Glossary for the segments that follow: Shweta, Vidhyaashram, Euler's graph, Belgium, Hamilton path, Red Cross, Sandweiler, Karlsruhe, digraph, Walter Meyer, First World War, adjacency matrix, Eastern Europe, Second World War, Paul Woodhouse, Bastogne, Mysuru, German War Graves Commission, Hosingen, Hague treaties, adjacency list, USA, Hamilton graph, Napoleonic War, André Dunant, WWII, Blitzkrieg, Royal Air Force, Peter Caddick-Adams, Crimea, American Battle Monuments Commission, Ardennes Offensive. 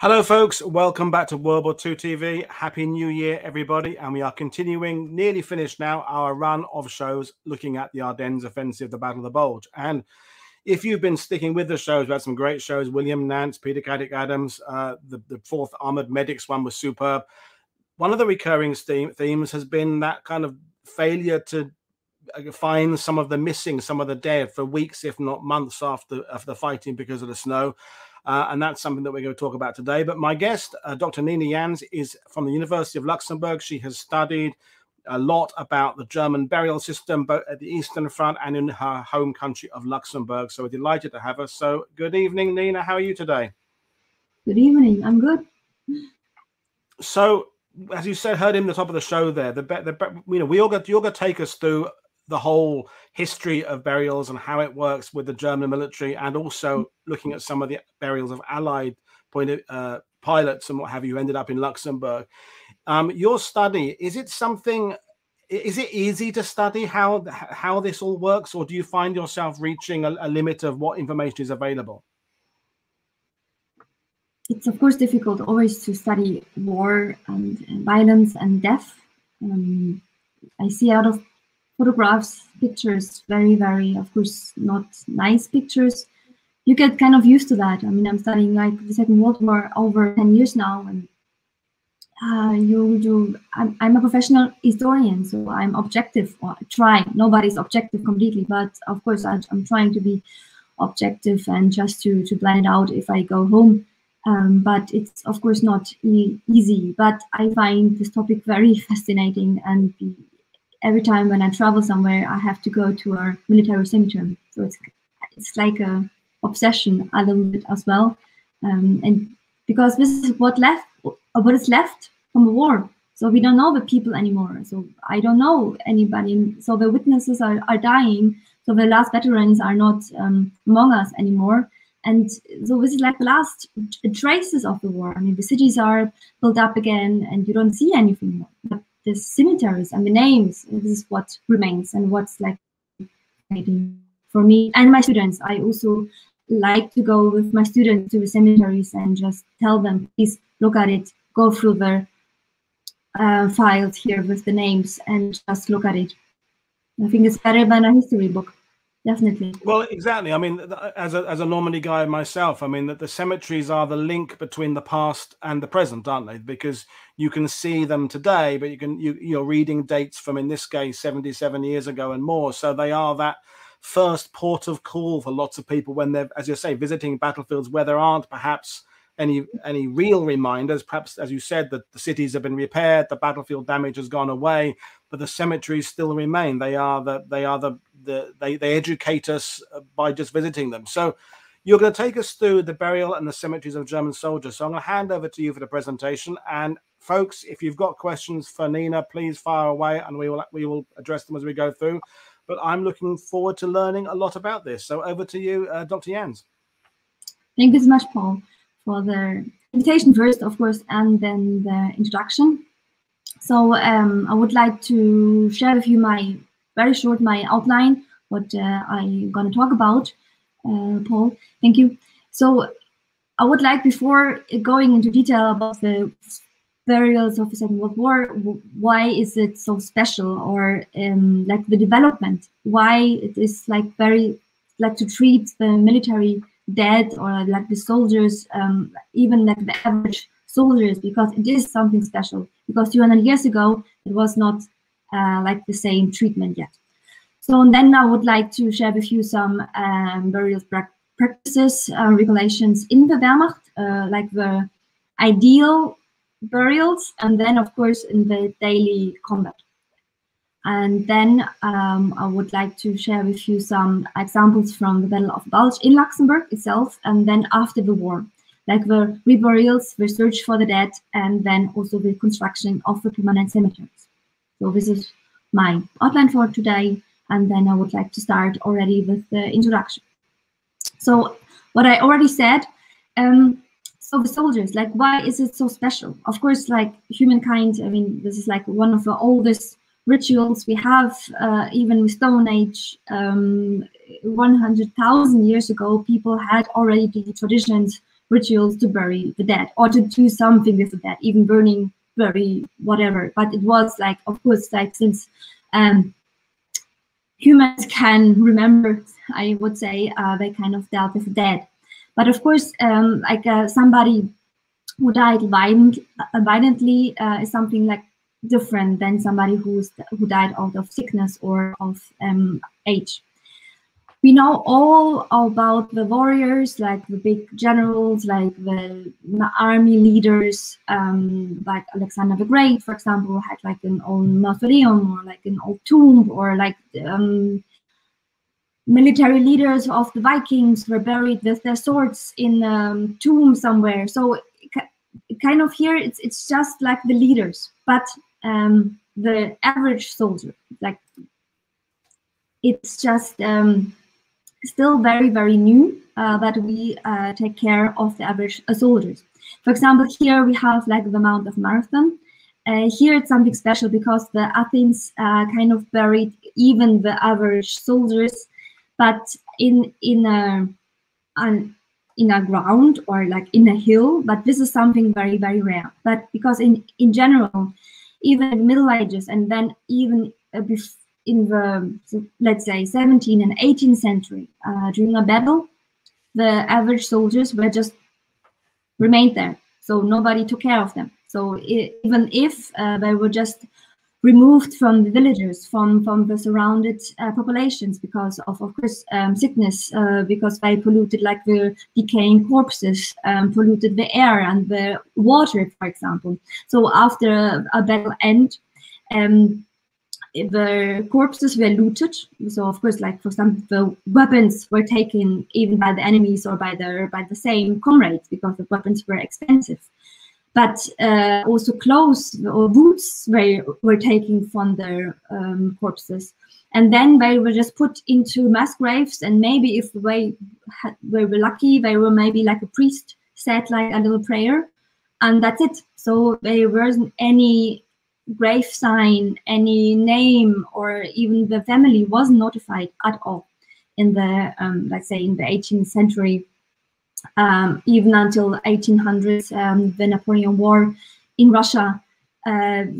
Hello folks, welcome back to World War II TV. Happy New Year everybody, and we are continuing, nearly finished now, our run of shows looking at the Ardennes Offensive, the Battle of the Bulge. And if you've been sticking with the shows, we had some great shows, William Nance, Peter Caddick-Adams, the 4th Armoured Medics one was superb. One of the recurring themes has been that kind of failure to find some of the missing, some of the dead for weeks if not months after the fighting because of the snow. And that's something that we're going to talk about today. But my guest, Dr. Nina Janz, is from the University of Luxembourg. She has studied a lot about the German burial system, both at the Eastern Front and in her home country of Luxembourg. So we're delighted to have her. So good evening, Nina. How are you today? Good evening. I'm good. So as you said, heard him at the top of the show there, you're going to take us through the whole history of burials and how it works with the German military, and also looking at some of the burials of Allied pilots and what have you ended up in Luxembourg. Your study, is it easy to study how this all works, or do you find yourself reaching a limit of what information is available? It's of course difficult always to study war and violence and death. I see out of photographs, pictures, very, very, of course, not nice pictures. You get kind of used to that. I mean, I'm studying like the Second World War over 10 years now, and I'm a professional historian, so I'm objective, or trying. Nobody's objective completely, but of course, I'm trying to be objective and just to plan it out if I go home. But it's of course not easy. But I find this topic very fascinating, and every time when I travel somewhere, I have to go to a military cemetery. So it's like a obsession a little bit as well, and because this is what is left from the war. So we don't know the people anymore. So I don't know anybody. So the witnesses are dying. So the last veterans are not among us anymore. And so this is like the last traces of the war. I mean, the cities are built up again, and you don't see anything more. But the cemeteries and the names, this is what remains and what's like for me and my students. I also like to go with my students to the cemeteries and just tell them, please look at it, go through the files here with the names and just look at it. I think it's better than a history book. Definitely. Well, exactly. I mean, as a Normandy guy myself, I mean, that the cemeteries are the link between the past and the present, aren't they? Because you can see them today, but you're reading dates from, in this case, 77 years ago and more. So they are that first port of call for lots of people when they're, as you say, visiting battlefields where there aren't perhaps any real reminders. Perhaps, as you said, that the cities have been repaired, the battlefield damage has gone away, but the cemeteries still remain. They educate us by just visiting them. So you're going to take us through the burial and the cemeteries of German soldiers. So I'm going to hand over to you for the presentation. And folks, if you've got questions for Nina, please fire away, and we will address them as we go through. But I'm looking forward to learning a lot about this. So over to you, Dr. Janz. Thank you so much, Paul, for the invitation first, of course, and then the introduction. So I would like to share with you my outline, what I'm going to talk about. Paul, thank you. So I would like, before going into detail about the burials of the Second World War, why is it so special, or like the development, why it is like very, like to treat the military dead, or like the soldiers, even like the average soldiers, because it is something special, because 200 years ago it was not like the same treatment yet. So, and then I would like to share with you some burial practices, regulations in the Wehrmacht, like the ideal burials, and then of course in the daily combat. And then I would like to share with you some examples from the Battle of the Bulge in Luxembourg itself, and then after the war, like the reburials, the search for the dead, and then also the construction of the permanent cemeteries. So this is my outline for today, and then I would like to start already with the introduction. So what I already said, so the soldiers, like why is it so special? Of course, like humankind, I mean, this is like one of the oldest rituals we have, even with Stone Age, 100,000 years ago, people had already the traditions rituals to bury the dead or to do something with the dead, even burning, bury, whatever. But it was like, of course, like since humans can remember, I would say, they kind of dealt with the dead. But of course, like somebody who died violently is something like different than somebody who died out of sickness or of age. We know all about the warriors, like the big generals, like the army leaders, like Alexander the Great, for example, had like an old mausoleum or like an old tomb, or like military leaders of the Vikings were buried with their swords in a tomb somewhere. So kind of here, it's just like the leaders, but the average soldier, like it's just still very, very new, but we take care of the average soldiers. For example, here we have like the Mount of Marathon. Here it's something special because the Athens kind of buried even the average soldiers, but in a ground or like in a hill. But this is something very, very rare. But because in general, even in the Middle Ages and then even in the, let's say, 17th and 18th century, during a battle, the average soldiers were just remained there. So nobody took care of them. So even if they were just removed from the villages, from the surrounded populations because of course, sickness, because they polluted like the decaying corpses, polluted the air and the water, for example. So after a battle end, the corpses were looted. So of course, like for example, the weapons were taken even by the enemies or by the same comrades because the weapons were expensive. But also clothes or boots were taken from their corpses. And then they were just put into mass graves. And maybe if they were lucky, they were maybe like a priest said like a little prayer. And that's it. So there wasn't any grave sign, any name, or even the family was notified at all in the, let's say, in the 18th century. Even until 1800s, the Napoleonic War in Russia, there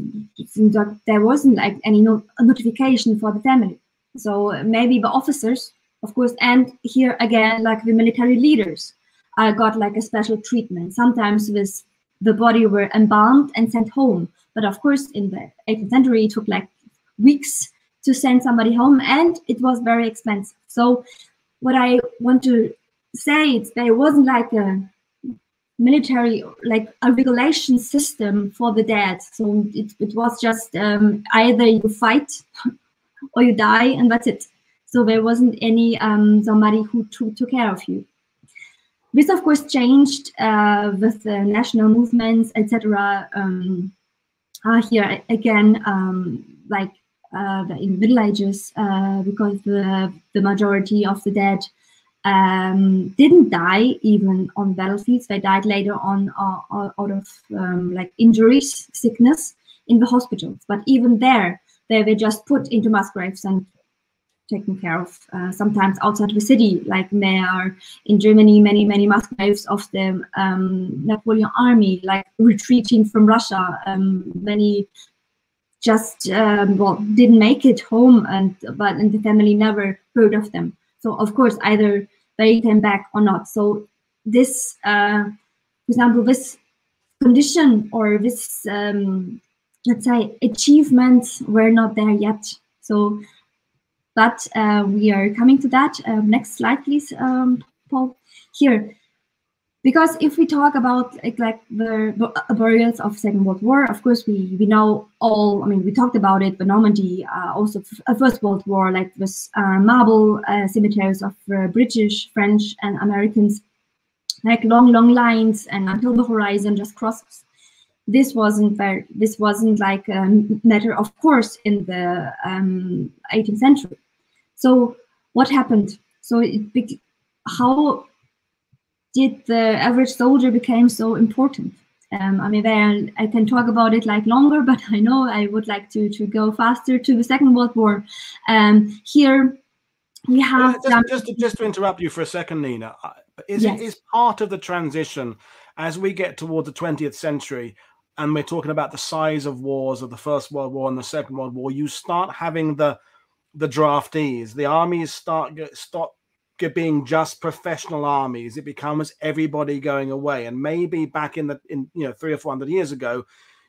wasn't like any notification for the family. So maybe the officers, of course, and here again, like the military leaders, got like a special treatment. Sometimes with the body were embalmed and sent home. But of course, in the 18th century, it took like weeks to send somebody home, and it was very expensive. So what I want to say it's there wasn't like a military, like a regulation system for the dead. So it was just either you fight or you die, and that's it. So there wasn't any somebody who took care of you. This of course changed with the national movements, etc. Here again, like in the Middle Ages, because the majority of the dead didn't die even on battlefields. They died later on out of like injuries, sickness in the hospitals. But even there, they were just put into mass graves and taken care of. Sometimes outside the city, like there are in Germany many, many mass graves of the Napoleon army, like retreating from Russia. Many just well, didn't make it home, and the family never heard of them. So of course, either they came back or not. So this, for example, this condition or this, let's say, achievements were not there yet. So, but we are coming to that. Next slide, please, Paul. Here, because if we talk about like the burials of Second World War, of course we know all. I mean, we talked about it, the Normandy, also First World War, like this marble cemeteries of British, French, and Americans, like long lines and until the horizon just crosses. This wasn't very. This wasn't like a matter of course in the 18th century. So what happened? So how did the average soldier became so important? I mean, I can talk about it like longer, but I know I would like to go faster to the Second World War. Here we have just to interrupt you for a second, Nina. It is part of the transition as we get toward the 20th century, and we're talking about the size of wars of the First World War and the Second World War. You start having the draftees. The armies stop being just professional armies. It becomes everybody going away. And maybe back in the 300 or 400 years ago,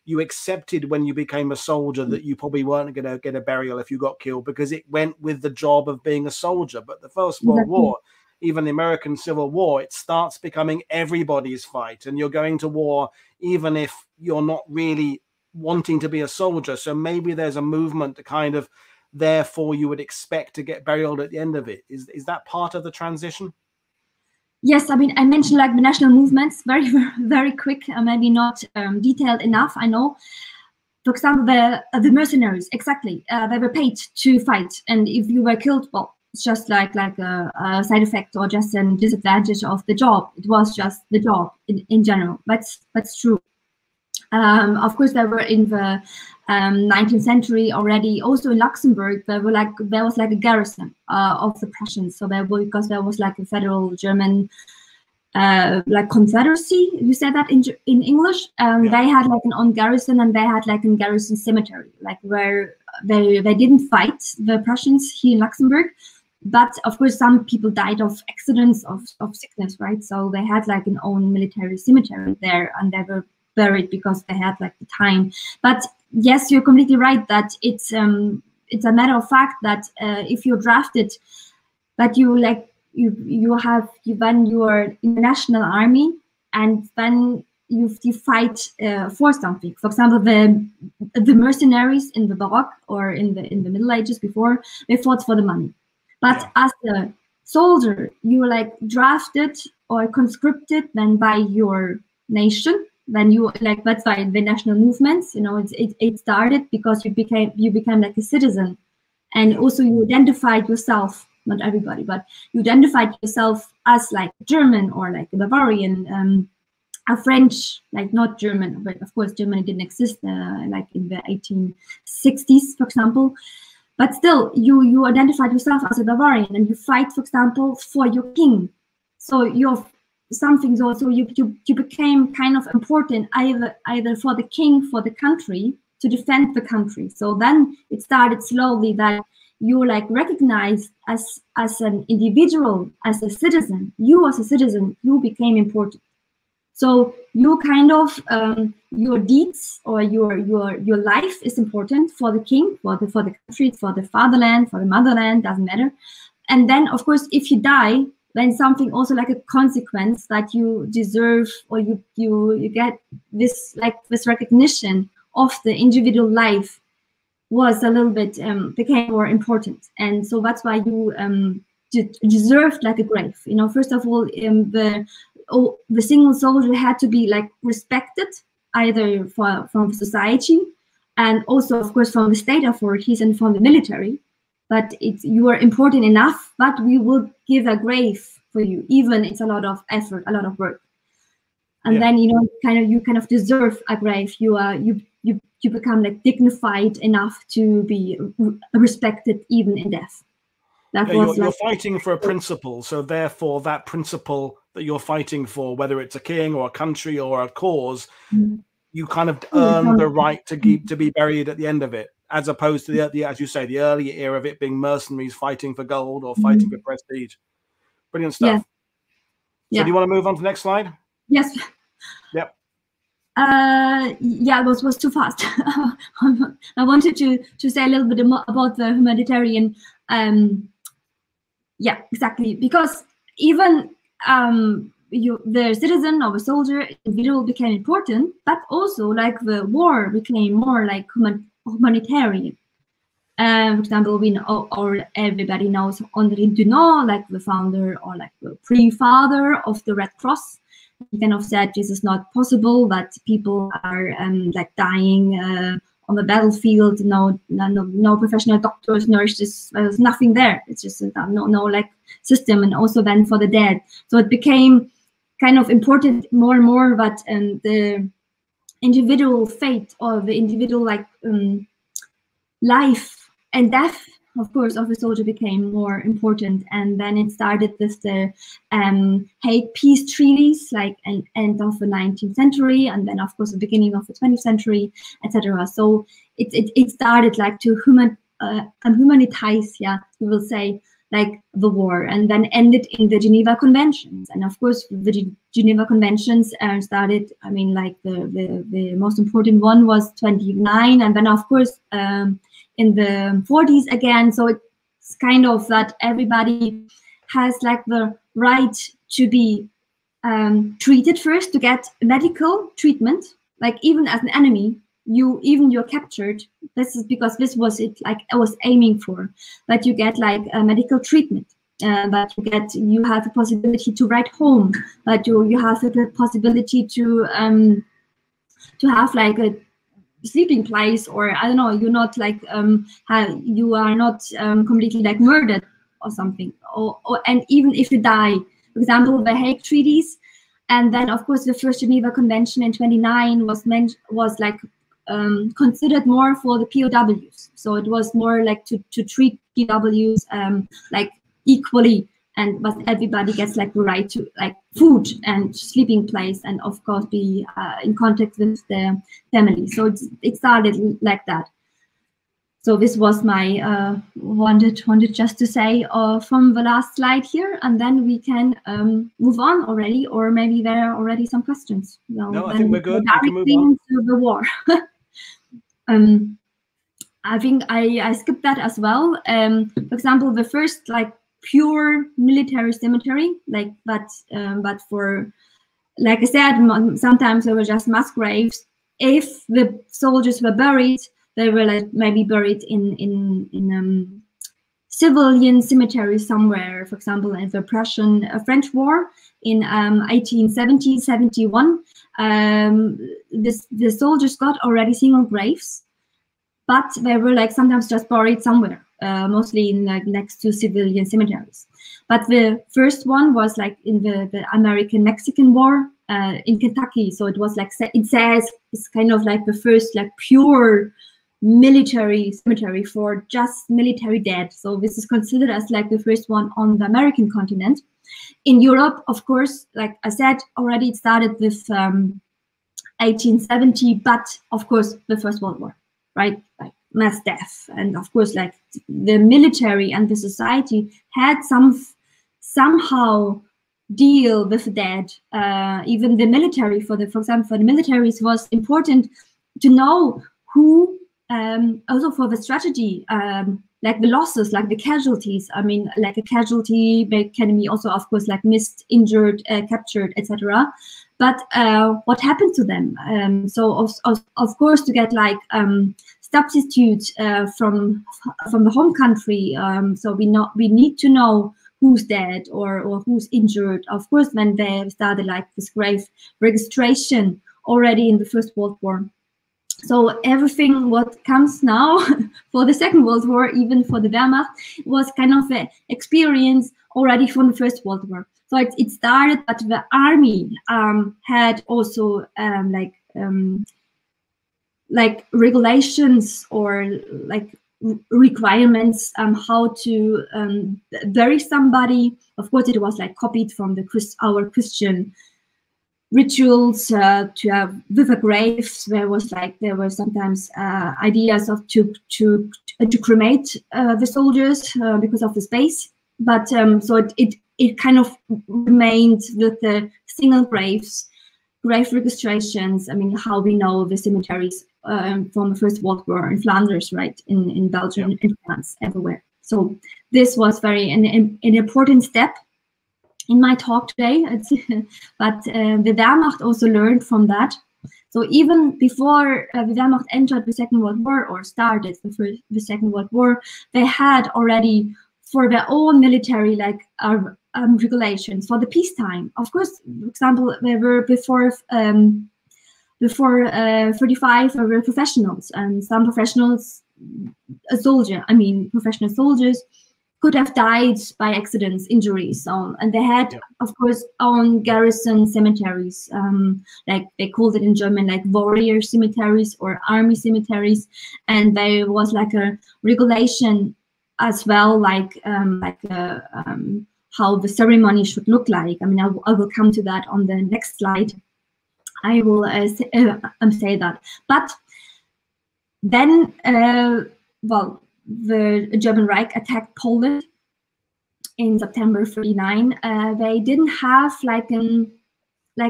you accepted when you became a soldier that you probably weren't going to get a burial if you got killed, because it went with the job of being a soldier. But the First World War, even the American Civil War, it starts becoming everybody's fight, and you're going to war even if you're not really wanting to be a soldier. So maybe there's a movement to kind of, therefore you would expect to get buried at the end of it. Is that part of the transition? Yes, I mean, I mentioned like the national movements very, very quick, maybe not detailed enough, I know. For example, the mercenaries, exactly. They were paid to fight, and if you were killed, well, it's just like a side effect or just a disadvantage of the job. It was just the job in general. That's true. Of course, there were in the 19th century already, also in Luxembourg, there was a garrison of the Prussians. So there was a federal German confederacy. You said that in English. They had an own garrison, and they had a garrison cemetery, where they didn't fight the Prussians here in Luxembourg. But of course, some people died of accidents, of sickness, right? So they had an own military cemetery there, and they were buried because they had the time. But yes, you're completely right that it's a matter of fact that if you're drafted, that you when you are in the national army, and then you fight for something. For example, the mercenaries in the Baroque or in the Middle Ages before, they fought for the money. But as a soldier, you were drafted or conscripted then by your nation. Then you that's why the national movements, it started because you became a citizen, and also you identified yourself, not everybody, but you identified yourself as German or Bavarian, a French, not German, but of course Germany didn't exist in the 1860s, for example. But still, you identified yourself as a Bavarian, and you fight, for example, for your king. So you're something also you became kind of important either for the king, for the country, to defend the country. So then it started slowly that you recognized as an individual, as a citizen. You as a citizen, you became important. So you kind of your deeds or your life is important for the king, for the country, for the fatherland, for the motherland, doesn't matter. And then of course if you die, then something also a consequence that you deserve, or you get this this recognition of the individual life was a little bit became more important. And so that's why you deserved a grave. First of all, the single soldier had to be respected either from society and also of course from the state authorities and from the military. But you are important enough, but we will give a grave for you. Even it's a lot of effort, a lot of work, and then you kind of deserve a grave. You become dignified enough to be respected even in death. That was you're fighting for a principle, so therefore that principle that you're fighting for, whether it's a king or a country or a cause, you kind of earn the right to be buried at the end of it. As opposed to the as you say, the earlier era of it being mercenaries fighting for gold or fighting for prestige. Brilliant stuff. So do you want to move on to the next slide? Yes. Yep. Yeah, it was too fast. I wanted to say a little bit about the humanitarian. Yeah, exactly. Because even the citizen or the soldier individual became important, but also the war became more humanitarian. For example, we know, or everybody knows, André Dunant, the founder or the pre-father of the Red Cross. He kind of said this is not possible, that people are dying on the battlefield. No professional doctors, nurses. There's nothing there. It's just no system, and also then for the dead. So it became kind of important more and more. But the individual fate or the individual life and death of course, of a soldier became more important, and then it started with the Hague peace treaties, like an end of the 19th century, and then of course the beginning of the 20th century, etc. So it started like to humanitize, yeah, we will say, like the war, and then ended in the Geneva Conventions. And of course, the Geneva Conventions started, I mean, like the most important one was 29, and then of course in the 40s again. So it's kind of that everybody has like the right to be treated first, to get medical treatment, like even as an enemy. You even you're captured. This is because this was it. Like I was aiming for, but you get like a medical treatment. But you have the possibility to write home. But you have the possibility to have like a sleeping place, or I don't know. You're not like you are not completely like murdered or something. Or and even if you die, for example, the Hague treaties, and then of course the First Geneva Convention in 29 was like. Considered more for the POWs, so it was more like to treat POWs like equally, and but everybody gets like the right to like food and sleeping place, and of course be in contact with their family. So it started like that. So this was my wanted just to say from the last slide here, and then we can move on already, or maybe there are already some questions. So no, I think we're good. We can move on to the war. I think I skipped that as well. For example, the first like pure military cemetery, like but for, like I said, sometimes there were just mass graves. If the soldiers were buried, they were like maybe buried in civilian cemetery somewhere. For example, in the Prussian-French War in 1870-71. The soldiers got already single graves, but they were like sometimes just buried somewhere, mostly in like next to civilian cemeteries. But the first one was like in the American-Mexican War in Kentucky. So it was like, it says it's kind of like the first like pure military cemetery for just military dead. So this is considered as like the first one on the American continent. In Europe, of course, like I said already, it started with 1870, but of course the First World War, right? Like mass death, and of course like the military and the society had somehow deal with the dead. Even the military, for example, for the militaries was important to know who. Also for the strategy, like the losses, like the casualties. I mean, like a casualty can be also, of course, like missed, injured, captured, etc. But what happened to them? So of course, to get like substitutes from the home country. So we need to know who's dead or who's injured. Of course, when they started like this grave registration already in the First World War. So everything what comes now for the Second World War, even for the Wehrmacht, was kind of an experience already from the First World War. So it started, but the army had also like regulations or like requirements how to bury somebody. Of course, it was like copied from our Christian rituals to have with the graves. There were sometimes ideas of to cremate the soldiers because of the space, but so it kind of remained with the single graves, grave registrations. I mean, how we know the cemeteries from the First World War in Flanders, right, in Belgium, in France, everywhere. So this was very an important step in my talk today, but the Wehrmacht also learned from that. So even before the Wehrmacht entered the Second World War or started the Second World War, they had already for their own military like regulations for the peacetime. Of course, for example, they were before 35 they were professionals, and some professionals, professional soldiers, could have died by accidents, injuries, and they had, of course, own garrison cemeteries, like they called it in German, like warrior cemeteries or army cemeteries, and there was like a regulation as well, like how the ceremony should look like. I mean, I will come to that on the next slide. I will say that. But then, well, the German Reich attacked Poland in September 1939. They didn't have like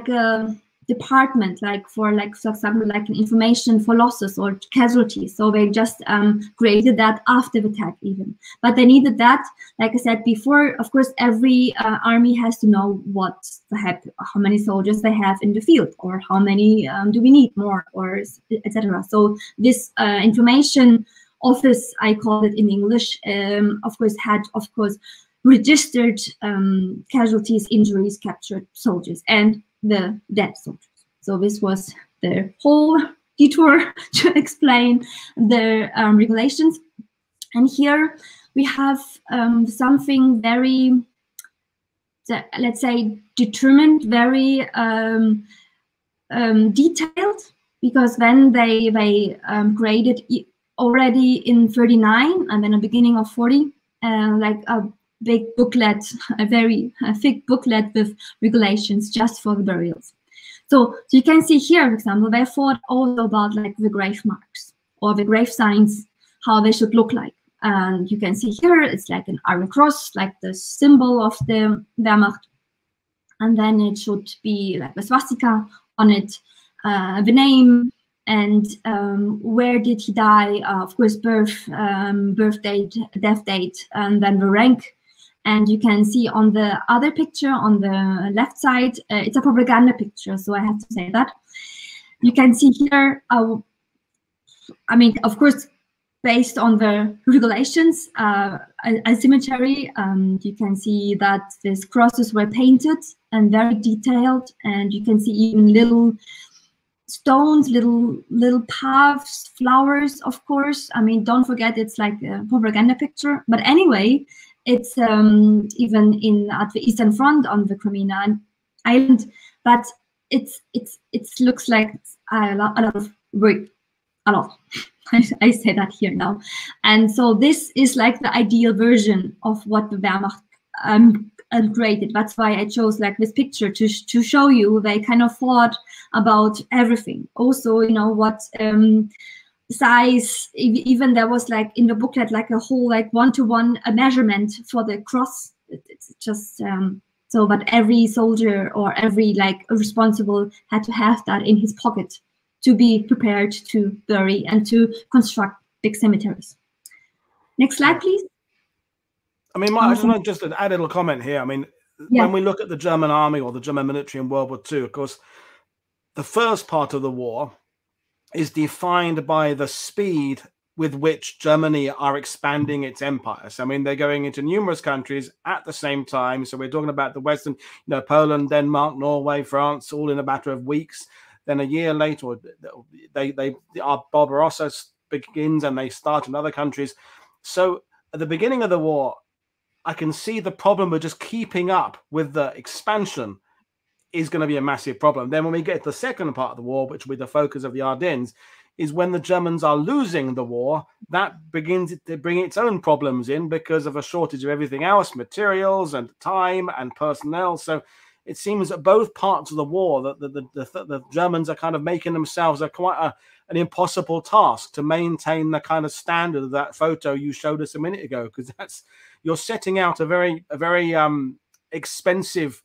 a department, for example, an information for losses or casualties. So they just created that after the attack even. But they needed that, like I said before, of course, every army has to know what they have, how many soldiers they have in the field, or how many do we need more, or etc. So this information office, I call it in English, of course, had, of course, registered casualties, injuries, captured soldiers, and the dead soldiers. So this was the whole detour to explain the regulations. And here we have something very, let's say, determined, very detailed, because then they created already in 1939 and then the beginning of 1940, like a big booklet, a very thick booklet with regulations just for the burials. So you can see here, for example, they thought also about like the grave marks or the grave signs, how they should look like. And you can see here, it's like an Iron Cross, like the symbol of the Wehrmacht. And then it should be like a swastika on it, the name, and where did he die, of course, birth date, death date, and then the rank. And you can see on the other picture, on the left side, it's a propaganda picture, so I have to say that. You can see here, I mean, of course, based on the regulations, a cemetery, you can see that these crosses were painted and very detailed, and you can see even little stones, little paths, flowers, of course. I mean, don't forget, it's like a propaganda picture. But anyway, it's even at the Eastern Front on the Crimea island, but it looks like a lot of work, a lot. I say that here now, and so this is like the ideal version of what the Wehrmacht created. That's why I chose like this picture to show you they kind of thought about everything. Also, you know what. Size, even there was like in the booklet like a whole like one-to-one measurement for the cross. It's just so, but every soldier or every like responsible had to have that in his pocket to be prepared to bury and to construct big cemeteries. Next slide, please. I mean, Mike, I just want to add a little comment here. I mean, yeah. When we look at the German army or the German military in World War II, of course, the first part of the war is defined by the speed with which Germany are expanding its empire. So, I mean, they're going into numerous countries at the same time. So we're talking about the Western, you know, Poland, Denmark, Norway, France, all in a matter of weeks. Then a year later, Barbarossa begins and they start in other countries. So at the beginning of the war, I can see the problem of just keeping up with the expansion is going to be a massive problem. Then when we get to the second part of the war, which will be the focus of the Ardennes, is when the Germans are losing the war, that begins to bring its own problems in because of a shortage of everything else, materials and time and personnel. So it seems that both parts of the war, that the Germans are kind of making themselves quite an impossible task to maintain the kind of standard of that photo you showed us a minute ago, because that's, you're setting out a very expensive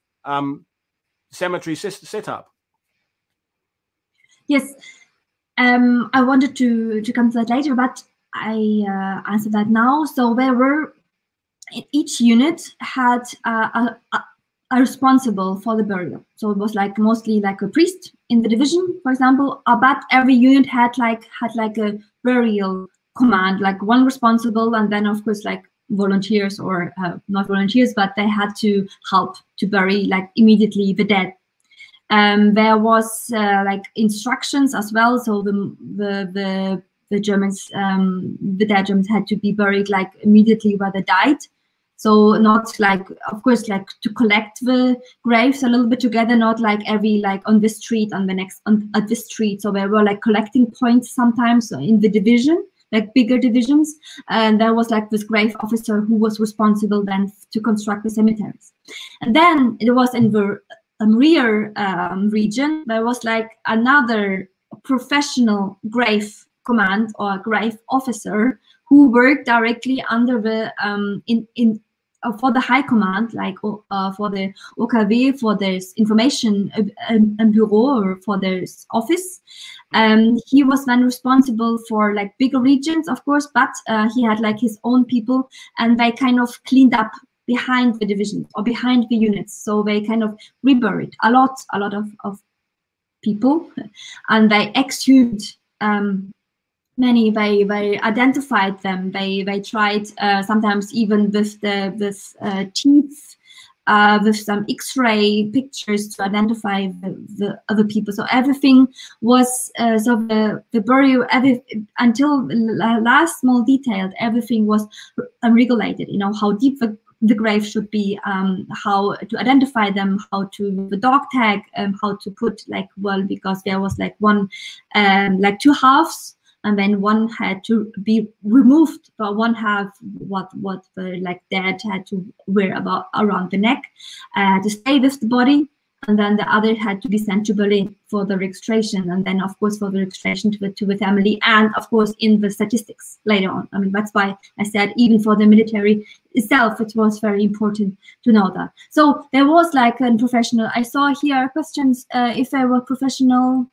cemetery sit-up. Yes, I wanted to come to that later, but I answered that now. So there were, each unit had a responsible for the burial. So it was like mostly like a priest in the division, for example. But every unit had like a burial command, like one responsible, and then of course like volunteers or not volunteers, but they had to help to bury like immediately the dead. There was like instructions as well. So the Germans, the dead Germans had to be buried like immediately where they died. So not like, of course, like to collect the graves a little bit together, not like every, like on this street, on the next, on at this street. So there were like collecting points sometimes in the division. like bigger divisions, and there was like this grave officer who was responsible then to construct the cemeteries. And then it was in the Rear region, there was like another professional grave command or grave officer who worked directly under the for the high command, like for the OKW, for their information bureau, or for their office. He was then responsible for like bigger regions, of course, but he had like his own people, and they kind of cleaned up behind the divisions or behind the units. So they kind of reburied a lot of people, and they exhumed many. They identified them. They tried sometimes even with the teeth, with some X-ray pictures to identify the other people. So everything was so the burial, until the last small detail, everything was regulated. You know, how deep the grave should be, how to identify them, how to the dog tag, how to put like, well, because there was like one, like two halves, and then one had to be removed, but one half, what the like dead had to wear about around the neck to stay with the body, and then the other had to be sent to Berlin for the registration, and then of course for the registration to the family, and of course in the statistics later on. I mean, that's why I said even for the military itself, it was very important to know that. So there was like a professional. I saw here questions if there were professional.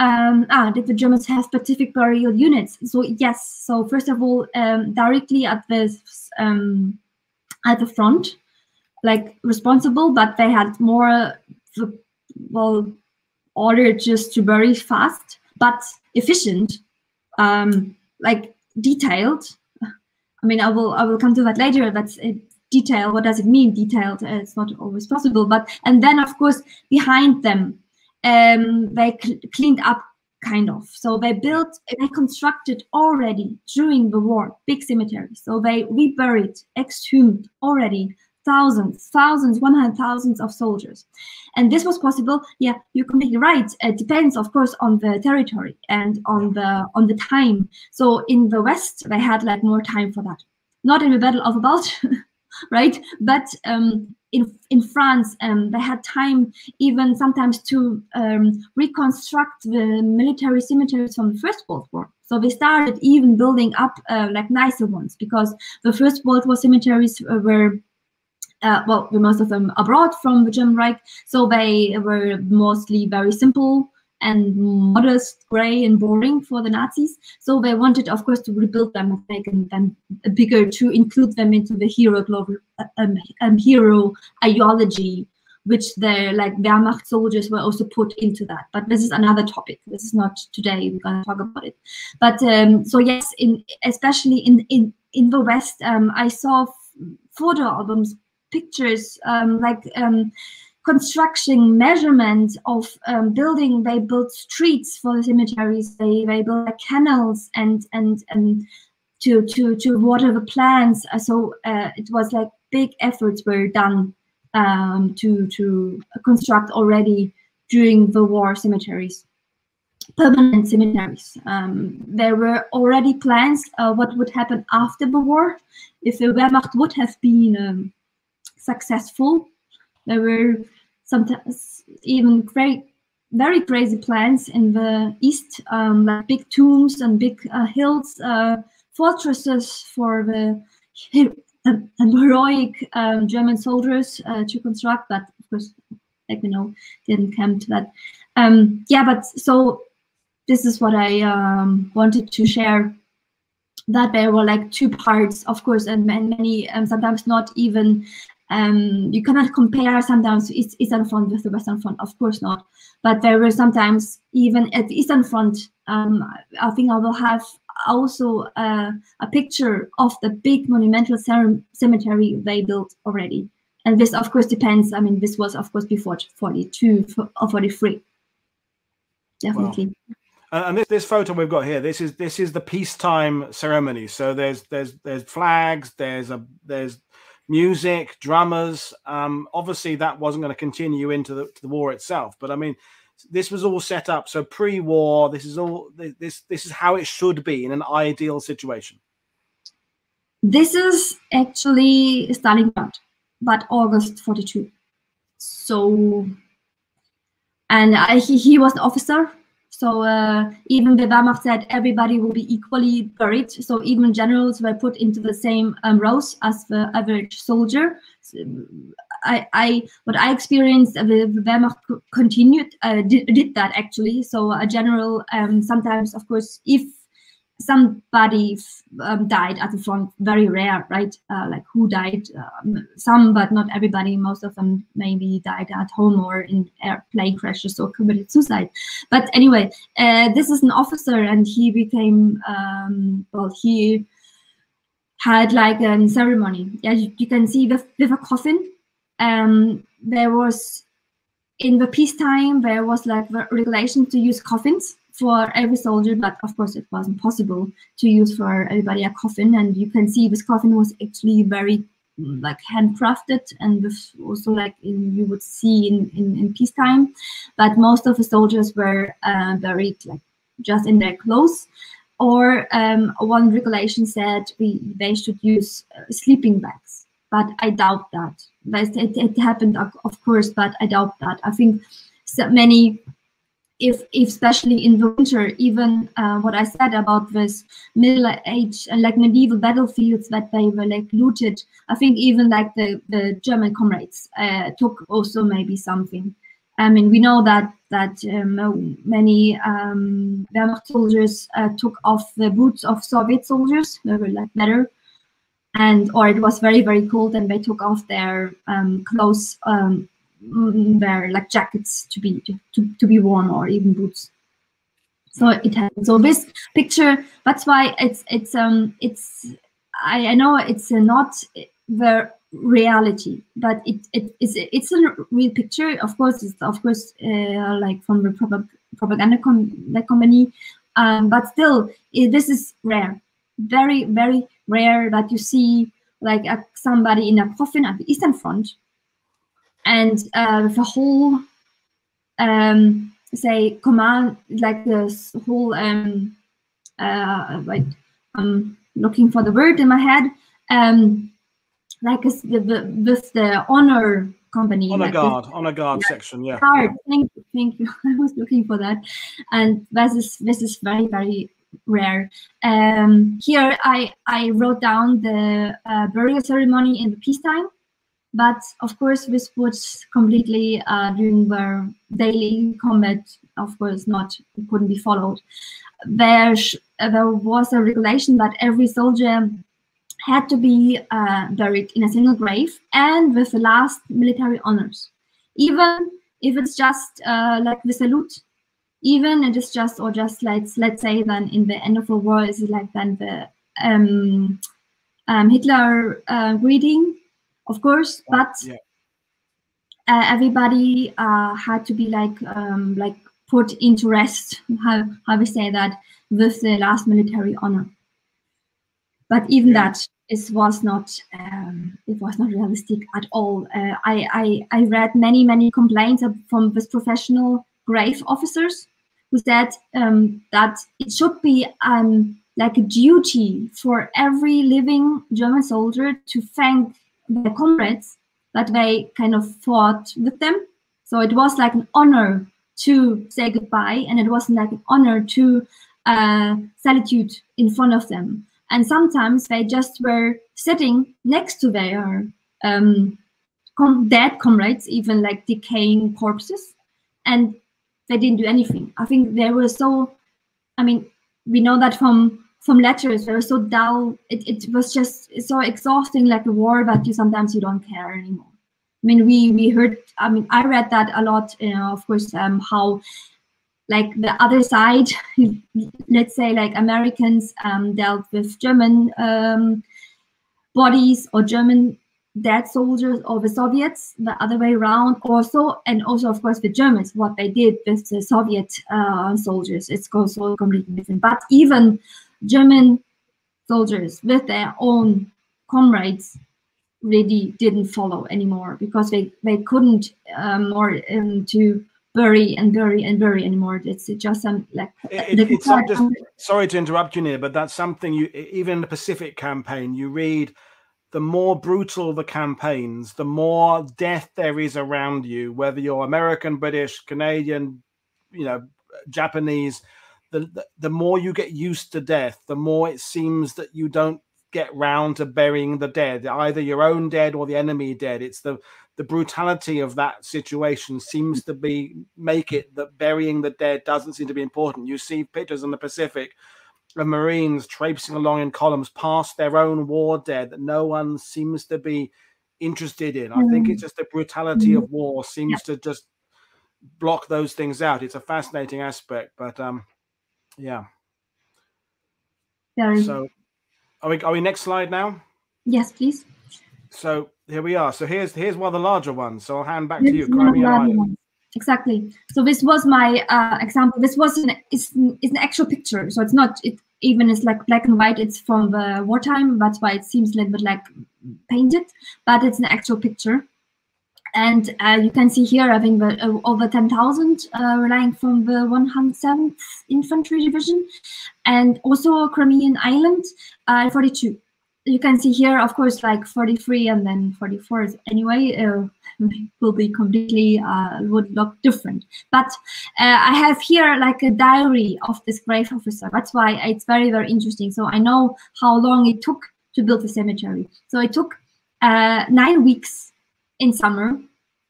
Did the Germans have specific burial units? So yes. So first of all, directly at the front, like responsible, but they had more, well, order just to bury fast, but efficient, like detailed. I mean, I will come to that later. That's detail. What does it mean? Detailed. It's not always possible. But and then of course behind them, they cleaned up kind of. So they constructed already during the war big cemeteries. So they reburied, exhumed already thousands, 100,000s of soldiers. And this was possible, yeah, you're completely right. It depends, of course, on the territory and on the time. So in the West, they had like more time for that. Not in the Battle of the Bulge, right? But in France, they had time even sometimes to reconstruct the military cemeteries from the First World War. So they started even building up like nicer ones, because the First World War cemeteries were well, most of them abroad from the German Reich, so they were mostly very simple and modest, grey and boring for the Nazis. So they wanted, of course, to rebuild them and make them bigger, to include them into the hero global, hero ideology, which the like Wehrmacht soldiers were also put into that. But this is another topic. This is not today. We're going to talk about it. But so yes, especially in the West, I saw photo albums, pictures, like construction, measurement of building. They built streets for the cemeteries. They built like canals and to water the plants. So it was like big efforts were done to construct already during the war cemeteries, permanent cemeteries. There were already plans what would happen after the war if the Wehrmacht would have been successful. There were sometimes even very crazy plans in the East, like big tombs and big hills, fortresses for the heroic German soldiers to construct. But of course, like we know, didn't come to that. Yeah, but so this is what I wanted to share. That there were like two parts, of course, and many, sometimes not even, you cannot compare sometimes Eastern Front with the Western Front, of course not. But there were sometimes, even at the Eastern Front, I think I will have also a picture of the big monumental cemetery they built already. And this, of course, depends. I mean, this was, of course, before 42 or 43, definitely. Wow. And this photo we've got here, this is the peacetime ceremony. So there's flags, there's music, drummers. Obviously that wasn't going to continue into the war itself. But I mean, This was all set up. So pre-war, this is all this is how it should be in an ideal situation. This is actually Stalingrad, but August 42. So, and he was an officer. So even the Wehrmacht said everybody will be equally buried. So even generals were put into the same rows as the average soldier. So what I experienced, the Wehrmacht continued, did that actually. So a general sometimes, of course, if somebody died at the front, very rare, right? Like who died? Some, but not everybody. Most of them maybe died at home or in plane crashes or committed suicide. But anyway, this is an officer, and he became, well, he had like a ceremony. Yeah, you can see with a coffin. There was, in the peacetime, there was like a regulation to use coffins for every soldier, but of course it wasn't possible to use for everybody a coffin. And you can see this coffin was actually very like handcrafted, and this also like you would see in peacetime. But most of the soldiers were buried like just in their clothes, or one regulation said they should use sleeping bags. But I doubt that. It happened, of course, but I doubt that. I think so many, if especially in the winter, even what I said about this middle age and like medieval battlefields that they were like looted, I think even like the German comrades took also maybe something. I mean, we know that many Wehrmacht soldiers took off the boots of Soviet soldiers. They were like better. And or it was very, very cold, and they took off their clothes, their like jackets to be worn, or even boots. So it happened. So this picture, that's why I know it's not the reality, but it's a real picture. Of course, it's like from the propaganda company, but still this is rare. Very, very rare that you see like somebody in a coffin at the Eastern Front, and the whole command, like this whole I'm looking for the word in my head, like with the honor company, honor guard section, yeah. Guard. Thank you. I was looking for that, and this is very, very rare. Here I wrote down the burial ceremony in the peacetime, but of course this was completely during the daily combat, of course not, it couldn't be followed. There was a regulation that every soldier had to be buried in a single grave and with the last military honors, even if it's just like the salute. Even it is just, or just let's say then in the end of the war is like then the Hitler greeting, of course, but yeah. Everybody had to be like put into rest, how we say that, with the last military honor. But even that it was not realistic at all. I read many complaints from this professional grave officers who said that it should be like a duty for every living German soldier to thank their comrades that they kind of fought with them. So it was like an honor to say goodbye, and it wasn't like an honor to salute in front of them. And sometimes they just were sitting next to their dead comrades, even like decaying corpses, and they didn't do anything. I think they were so, I mean, we know that from letters, they were so dull. It was just so exhausting, like the war, that sometimes you don't care anymore. I mean, we heard, I mean, I read that a lot, you know, of course, how like the other side, let's say like Americans dealt with German bodies or German dead soldiers, or the Soviets the other way around also, and also of course the Germans, what they did with the Soviet soldiers, it's also completely different. But even German soldiers with their own comrades really didn't follow anymore, because they couldn't to bury and bury and bury anymore. It's just some like. Sorry to interrupt you, Nina, but that's something you, even in the Pacific campaign, you read. The more brutal the campaigns, the more death there is around you, whether you're American, British, Canadian, you know, Japanese. The more you get used to death, the more it seems that you don't get round to burying the dead, either your own dead or the enemy dead. It's the brutality of that situation seems to be make it that burying the dead doesn't seem to be important. You see pictures in the Pacific of Marines traipsing along in columns past their own war dead that no one seems to be interested in. I think it's just the brutality of war seems to just block those things out. It's a fascinating aspect, but yeah. So are we next slide now? Yes, please. So here we are. So here's one of the larger ones. So I'll hand back to you, Crimea. Exactly. So this was my example. This was it's an actual picture. So it's not it's like black and white. It's from the wartime. That's why it seems a little bit like painted, but it's an actual picture. And you can see here, I think over 10,000 relying from the 107th Infantry Division, and also Crimean Island, 42. You can see here, of course, like 43 and then 44. Anyway, will be completely would look different. But I have here like a diary of this grave officer. That's why it's very, very interesting. So I know how long it took to build the cemetery. So it took 9 weeks in summer,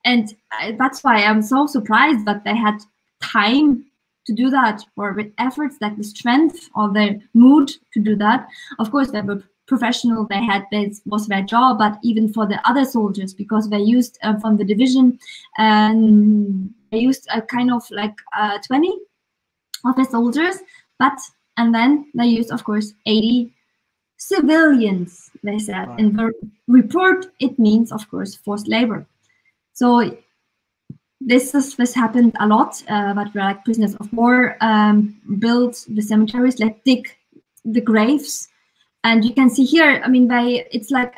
and that's why I'm so surprised that they had time to do that, or with efforts like the strength or the mood to do that. Of course, they were professional, they had, this was their job, but even for the other soldiers, because they used from the division, they used a kind of like 20 of the soldiers, and then they used, of course, 80 civilians, they said. Wow. In the report, it means, of course, forced labor. So this happened a lot, but we're like prisoners of war, build the cemeteries, like dig the graves. And you can see here, I mean, it's like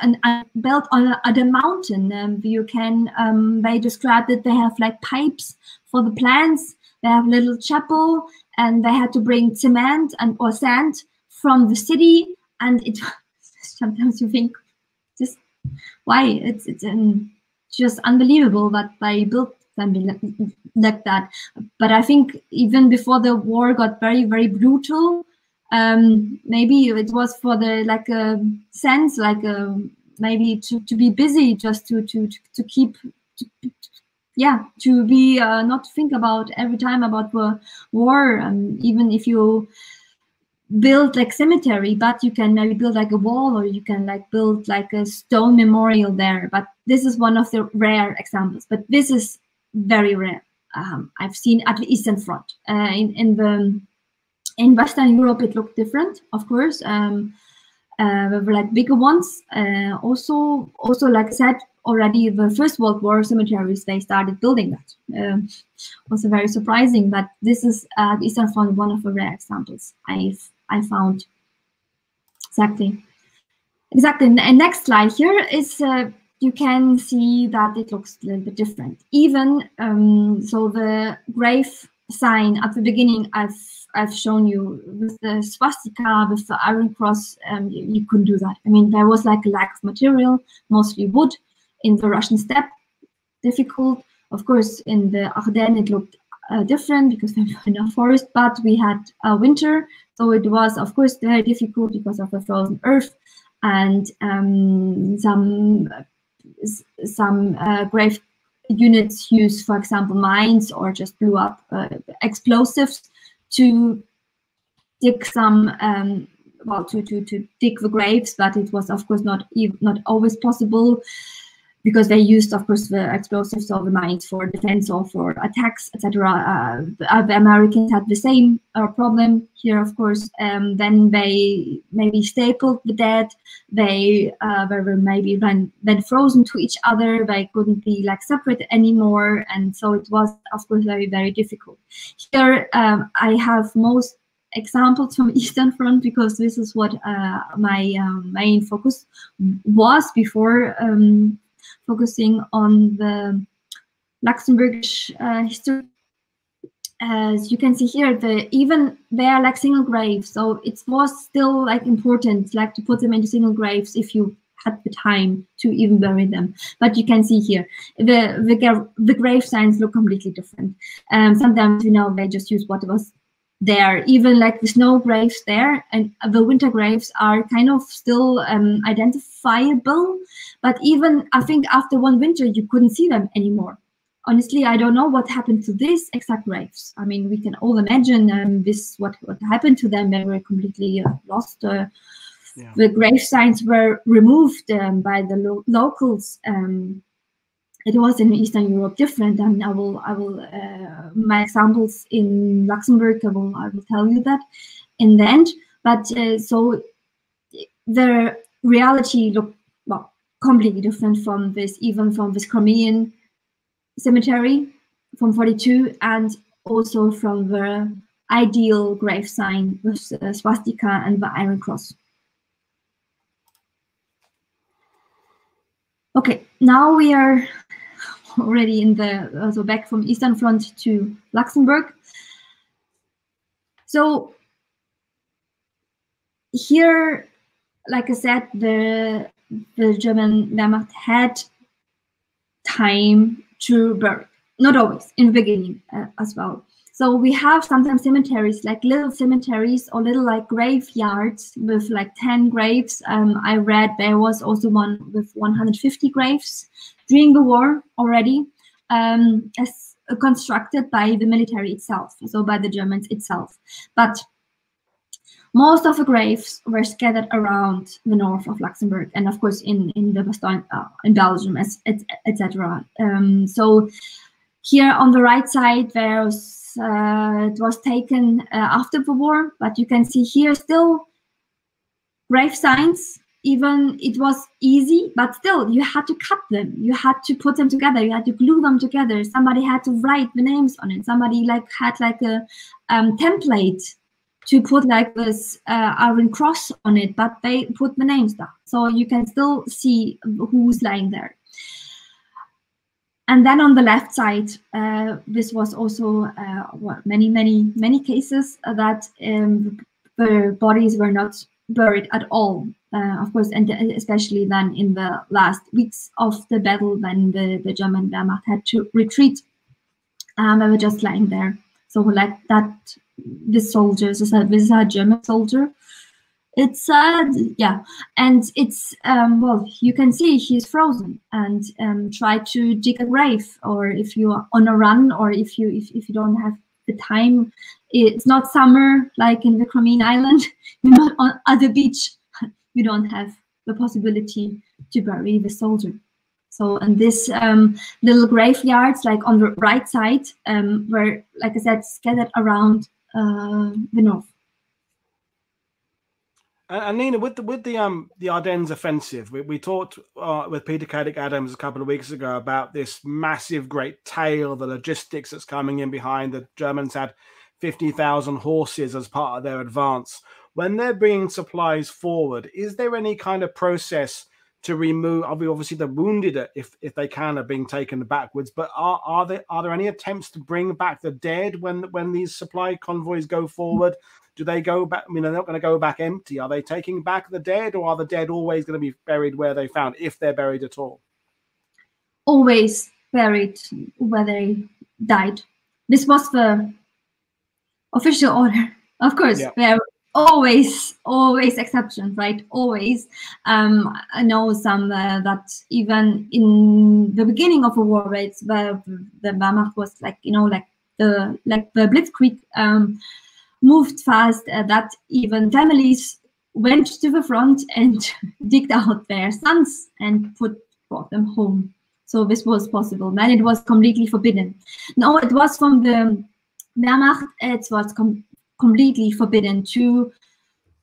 built on a mountain. You can, they described that they have like pipes for the plants. They have a little chapel, and they had to bring cement or sand from the city. And it sometimes you think, just why? It's just unbelievable that they built something like that. But I think even before the war got very, very brutal, maybe it was for the like a sense, like maybe to be busy, just to keep, yeah, to be not think about every time about the war. Even if you build like cemetery, but you can maybe build like a wall, or you can like build like a stone memorial there. But this is one of the rare examples. But this is very rare. I've seen at the Eastern Front in Western Europe, it looked different, of course. There were like bigger ones. Also, like I said already, the First World War cemeteries, they started building that. Also very surprising, but this is the Eastern Front, one of the rare examples I found. Exactly. Exactly. And next slide here is you can see that it looks a little bit different. Even so, the grave sign at the beginning, I've shown you with the swastika, with the Iron Cross, you couldn't do that. I mean, there was like a lack of material, mostly wood in the Russian steppe, difficult. Of course, in the Ardennes it looked different because we were in a forest, but we had winter, so it was, of course, very difficult because of the frozen earth, and some grave units use, for example, mines, or just blew up explosives to dig some, well, to dig the graves, but it was, of course, not always possible, because they used, of course, the explosives or the mines for defense or for attacks, etc. The Americans had the same problem here, of course. Then they maybe stapled the dead. They were maybe then frozen to each other. They couldn't be like separate anymore, and so it was, of course, very, very difficult. Here I have most examples from Eastern Front, because this is what my main focus was before. Focusing on the Luxembourgish history as you can see here, even they are like single graves, so it was still like important, like to put them into single graves if you had the time to even bury them. But you can see here the grave signs look completely different. Sometimes, you know, they just use what was there. Even like the snow graves there and the winter graves are kind of still identifiable. But even I think after one winter, you couldn't see them anymore. Honestly, I don't know what happened to these exact graves. I mean, we can all imagine what happened to them. They were completely lost. Yeah. The grave signs were removed by the locals. It was in Eastern Europe different. I mean, I will my examples in Luxembourg, I will tell you that in the end. But so the reality looked, well, completely different from this, even from this Crimean cemetery from 42, and also from the ideal grave sign with swastika and the Iron Cross. Okay, now we are already in the so back from Eastern Front to Luxembourg. So here, like I said, the German Wehrmacht had time to bury, not always, in the beginning as well. So we have sometimes cemeteries, like little cemeteries or little like graveyards with like 10 graves. I read there was also one with 150 graves during the war already, as constructed by the military itself, so by the Germans itself. But most of the graves were scattered around the north of Luxembourg and of course in the Bastogne, in Belgium, etc. So here on the right side, there's it was taken after the war, but you can see here still grave signs. Even it was easy, but still you had to cut them. You had to put them together. You had to glue them together. Somebody had to write the names on it. Somebody like had like a template to put like this Iron Cross on it, but they put the names down. So you can still see who's lying there. And then on the left side, this was also many cases that the bodies were not buried at all, of course, and especially then in the last weeks of the battle when the German Wehrmacht had to retreat. They were just lying there. So like that, this soldier, this is a German soldier. It's sad, yeah, and it's well, you can see he's frozen and try to dig a grave, or if you are on a run, or if you don't have the time, it's not summer like in the Crimean island, you're not on at the beach, you don't have the possibility to bury the soldier. So, and this little graveyards, like on the right side, were, like I said, scattered around the north. And Nina, with the Ardennes Offensive, we talked with Peter Caddick-Adams a couple of weeks ago about this massive great tail, the logistics that's coming in behind. The Germans had 50,000 horses as part of their advance. When they're bringing supplies forward, is there any kind of process to remove? Obviously, the wounded, if they can, are being taken backwards. But are there any attempts to bring back the dead when these supply convoys go forward? Do they go back? I mean, they're not going to go back empty. Are they taking back the dead, or are the dead always going to be buried where they found, if they're buried at all? Always buried where they died. This was the official order. Of course, yeah. There are always exceptions, right? Always. I know some that even in the beginning of the war, right, where the Wehrmacht was like, you know, like the Blitzkrieg. Moved fast, that even families went to the front and digged out their sons and brought them home. So this was possible, and it was completely forbidden. No, it was from the Wehrmacht, it was completely forbidden to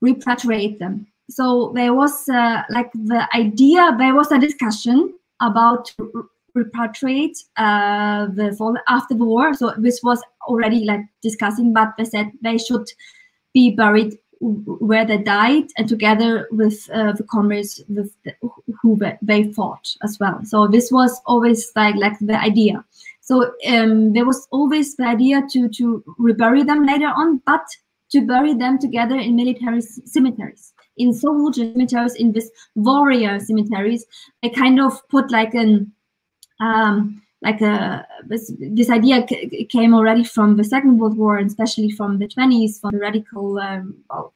repatriate them. So there was like the idea, there was a discussion about repatriate the fall after the war. So this was already like discussing, but they said they should be buried where they died, and together with the comrades with who they fought as well. So this was always like the idea. So there was always the idea to rebury them later on, but to bury them together in military cemeteries, in soldier cemeteries, in this warrior cemeteries. They kind of put like an this idea came already from the Second World War, and especially from the 1920s, from the radical,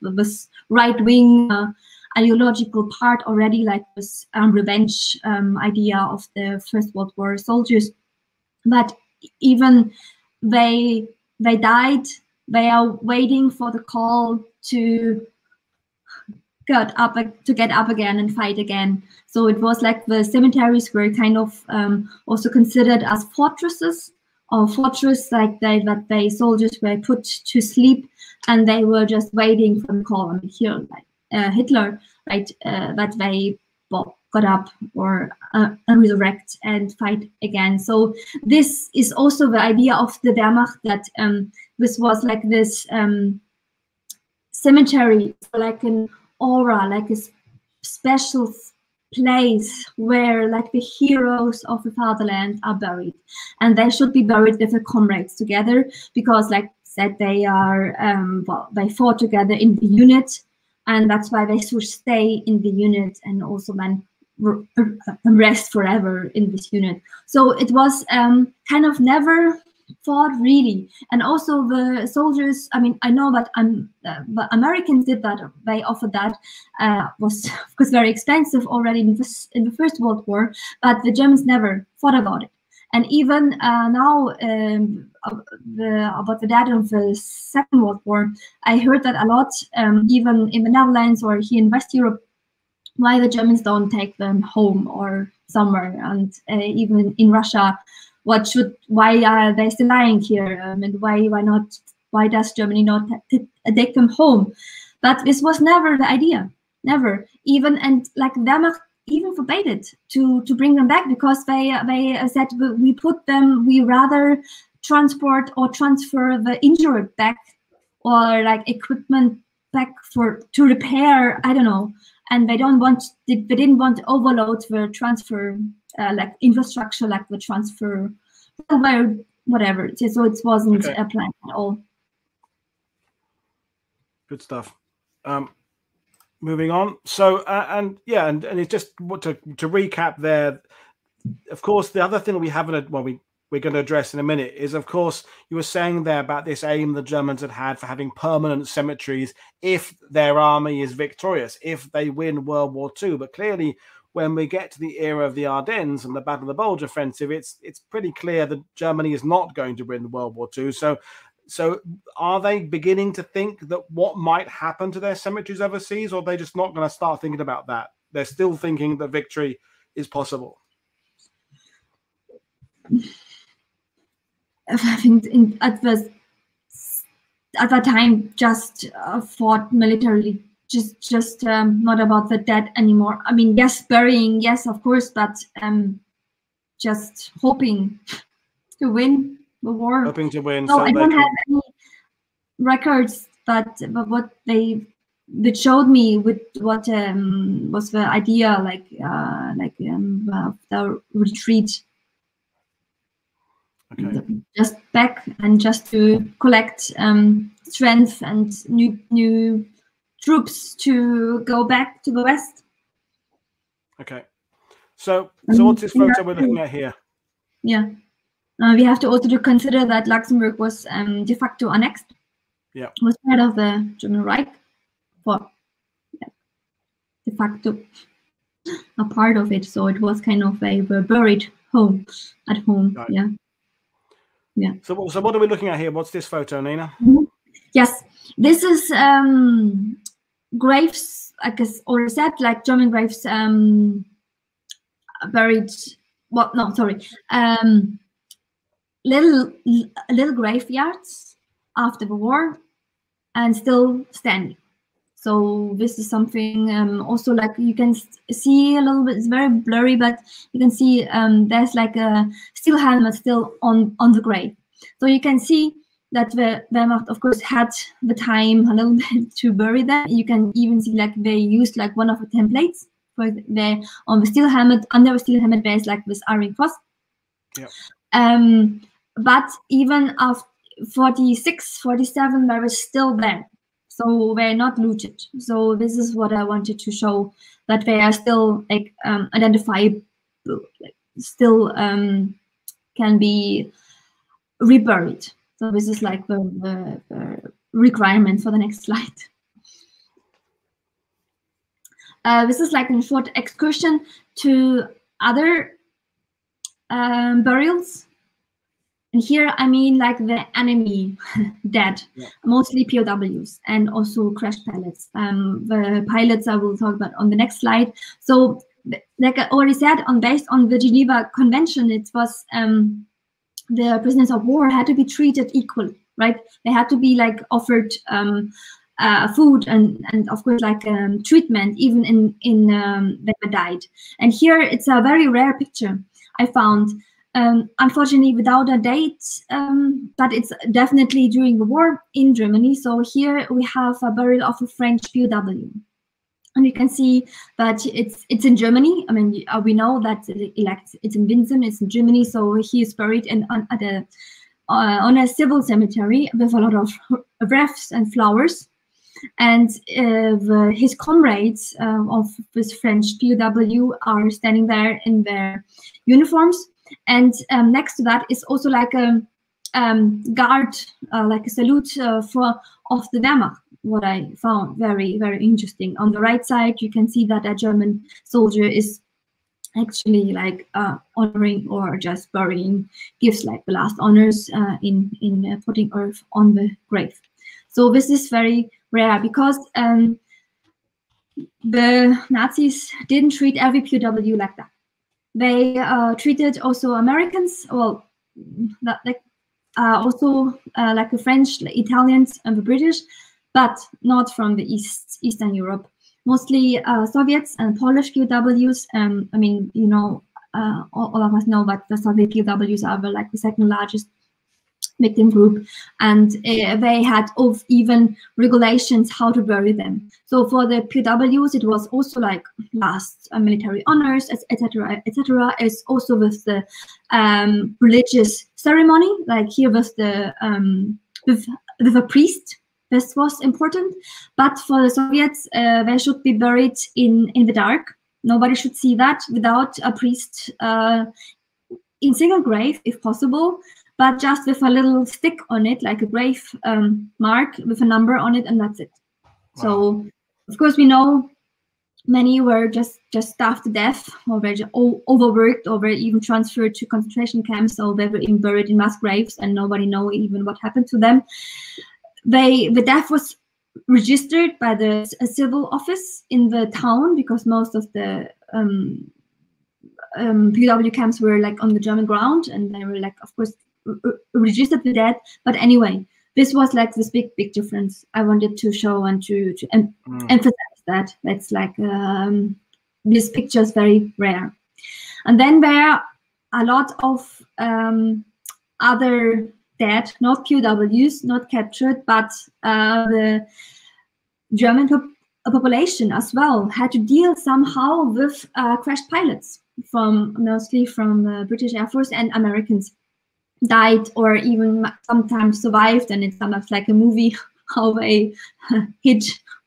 this right-wing ideological part already, like this revenge idea of the First World War soldiers. But even they died, they are waiting for the call to get up again and fight again. So it was like the cemeteries were kind of also considered as fortresses, or fortress, like that soldiers were put to sleep and they were just waiting for the call. I mean, here, like Hitler, right, that they got up or resurrect and fight again. So this is also the idea of the Wehrmacht, that this was like this cemetery, like an aura, like a special place where like the heroes of the fatherland are buried, and they should be buried with their comrades together, because like said, they are they fought together in the unit, and that's why they should stay in the unit and also then rest forever in this unit. So it was kind of never fought really. And also the soldiers, I mean, I know that the Americans did that, they offered that, was of course very expensive already in the First World War, but the Germans never thought about it. And even now, about the date of the Second World War, I heard that a lot, even in the Netherlands or here in West Europe, why the Germans don't take them home or somewhere, and even in Russia, why are they still lying here, and why does Germany not take them home? But this was never the idea, never. Even and like Wehrmacht even forbade it to bring them back, because they said, we put them, we rather transport or transfer the injured back, or like equipment back to repair, I don't know. And they didn't want to overload the transfer, like infrastructure, like the transfer, whatever. So it wasn't a plan at all. Good stuff. Moving on. So and it's just to recap there. Of course, the other thing we haven't, well, we're going to address in a minute is, of course, you were saying there about this aim the Germans had for having permanent cemeteries if their army is victorious, if they win World War II. But clearly, when we get to the era of the Ardennes and the Battle of the Bulge offensive, it's pretty clear that Germany is not going to win World War II. So are they beginning to think that what might happen to their cemeteries overseas, or are they just not going to start thinking about that? They're still thinking that victory is possible. I think at that time, just fought militarily, just not about the dead anymore. I mean, yes, burying, yes, of course, but just hoping to win the war. Hoping to win. No, so I don't have any records, but what they showed me with what was the idea, the retreat. Okay. Just back and just to collect strength and new troops to go back to the West. Okay, so what's this photo we're looking at here? Yeah, we have to also consider that Luxembourg was de facto annexed. Yeah, was part of the German Reich, but yeah, de facto a part of it. So it was kind of they were buried at home. Right. Yeah. Yeah. So what are we looking at here? What's this photo, Nina? Mm-hmm. Yes, this is graves, I guess, or set like German graves buried. Well, no, sorry, little graveyards after the war, and still standing. So this is something also like you can see a little bit. It's very blurry, but you can see there's like a steel helmet still on the grave. So you can see that the Wehrmacht, of course, had the time a little bit to bury them. You can even see, like, they used, like, one of the templates. For the, on the steel helmet, under the steel helmet, there's, like, this Iron Cross. Yeah. But even after 46, 47, they were still there. So they're not looted. So this is what I wanted to show, that they are still, like, identifiable, like, still can be reburied. So this is like the requirement for the next slide. This is like a short excursion to other burials. And here, I mean, like, the enemy dead, yeah. Mostly POWs and also crash pilots. The pilots I will talk about on the next slide. So, like I already said, based on the Geneva Convention, it was the prisoners of war had to be treated equally, right? They had to be, like, offered food and of course, like, treatment, even in when they died. And here, it's a very rare picture I found. Unfortunately, without a date, but it's definitely during the war in Germany. So here we have a burial of a French POW, and you can see that it's in Germany. I mean, we know that it's in Winsen, it's in Germany. So he is buried on a civil cemetery with a lot of wreaths and flowers, and his comrades of this French POW are standing there in their uniforms. And next to that is also like a guard, like a salute of the Wehrmacht, what I found very, very interesting. On the right side, you can see that a German soldier is actually like honoring or just burying, gives like the last honors in putting earth on the grave. So this is very rare because the Nazis didn't treat every POW like that. They treated also Americans, well, also like the French, the Italians, and the British, but not from the Eastern Europe. Mostly Soviets and Polish POWs. I mean, you know, all of us know that the Soviet POWs are like the second largest victim group, and they had even regulations how to bury them. So for the POWs, it was also like last military honors, etc., etc. It's also with the religious ceremony, like here with the with a priest. This was important, but for the Soviets, they should be buried in the dark. Nobody should see that without a priest in single grave, if possible. But just with a little stick on it, like a grave mark with a number on it, and that's it. Wow. So, of course, we know many were just starved to death, or were overworked, or were even transferred to concentration camps, so they were buried in mass graves, and nobody knows even what happened to them. The death was registered by the civil office in the town, because most of the POW camps were like on the German ground, and they were like, of course, registered the dead. But anyway, this was like this big difference I wanted to show and to emphasize that. That's like this picture is very rare. And then there are a lot of other dead, not POWs, not captured, but the German population as well had to deal somehow with crashed pilots from mostly from the British Air Force, and Americans died or even sometimes survived, and it's sometimes like a movie how they hid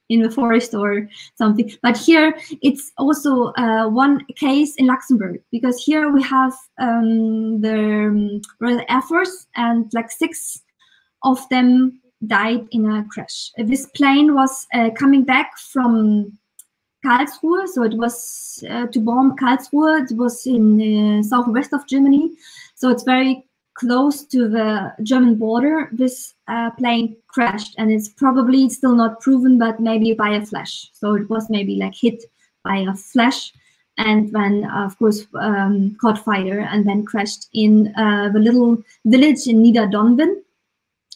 in the forest or something. But here it's also one case in Luxembourg, because here we have the Royal Air Force, and like 6 of them died in a crash. This plane was coming back from Karlsruhe, so it was to bomb Karlsruhe. It was in southwest of Germany, so it's very close to the German border. This plane crashed, and it's probably still not proven, but maybe by a flash. So it was maybe like hit by a flash, and then of course caught fire, and then crashed in the little village in Nina Janz.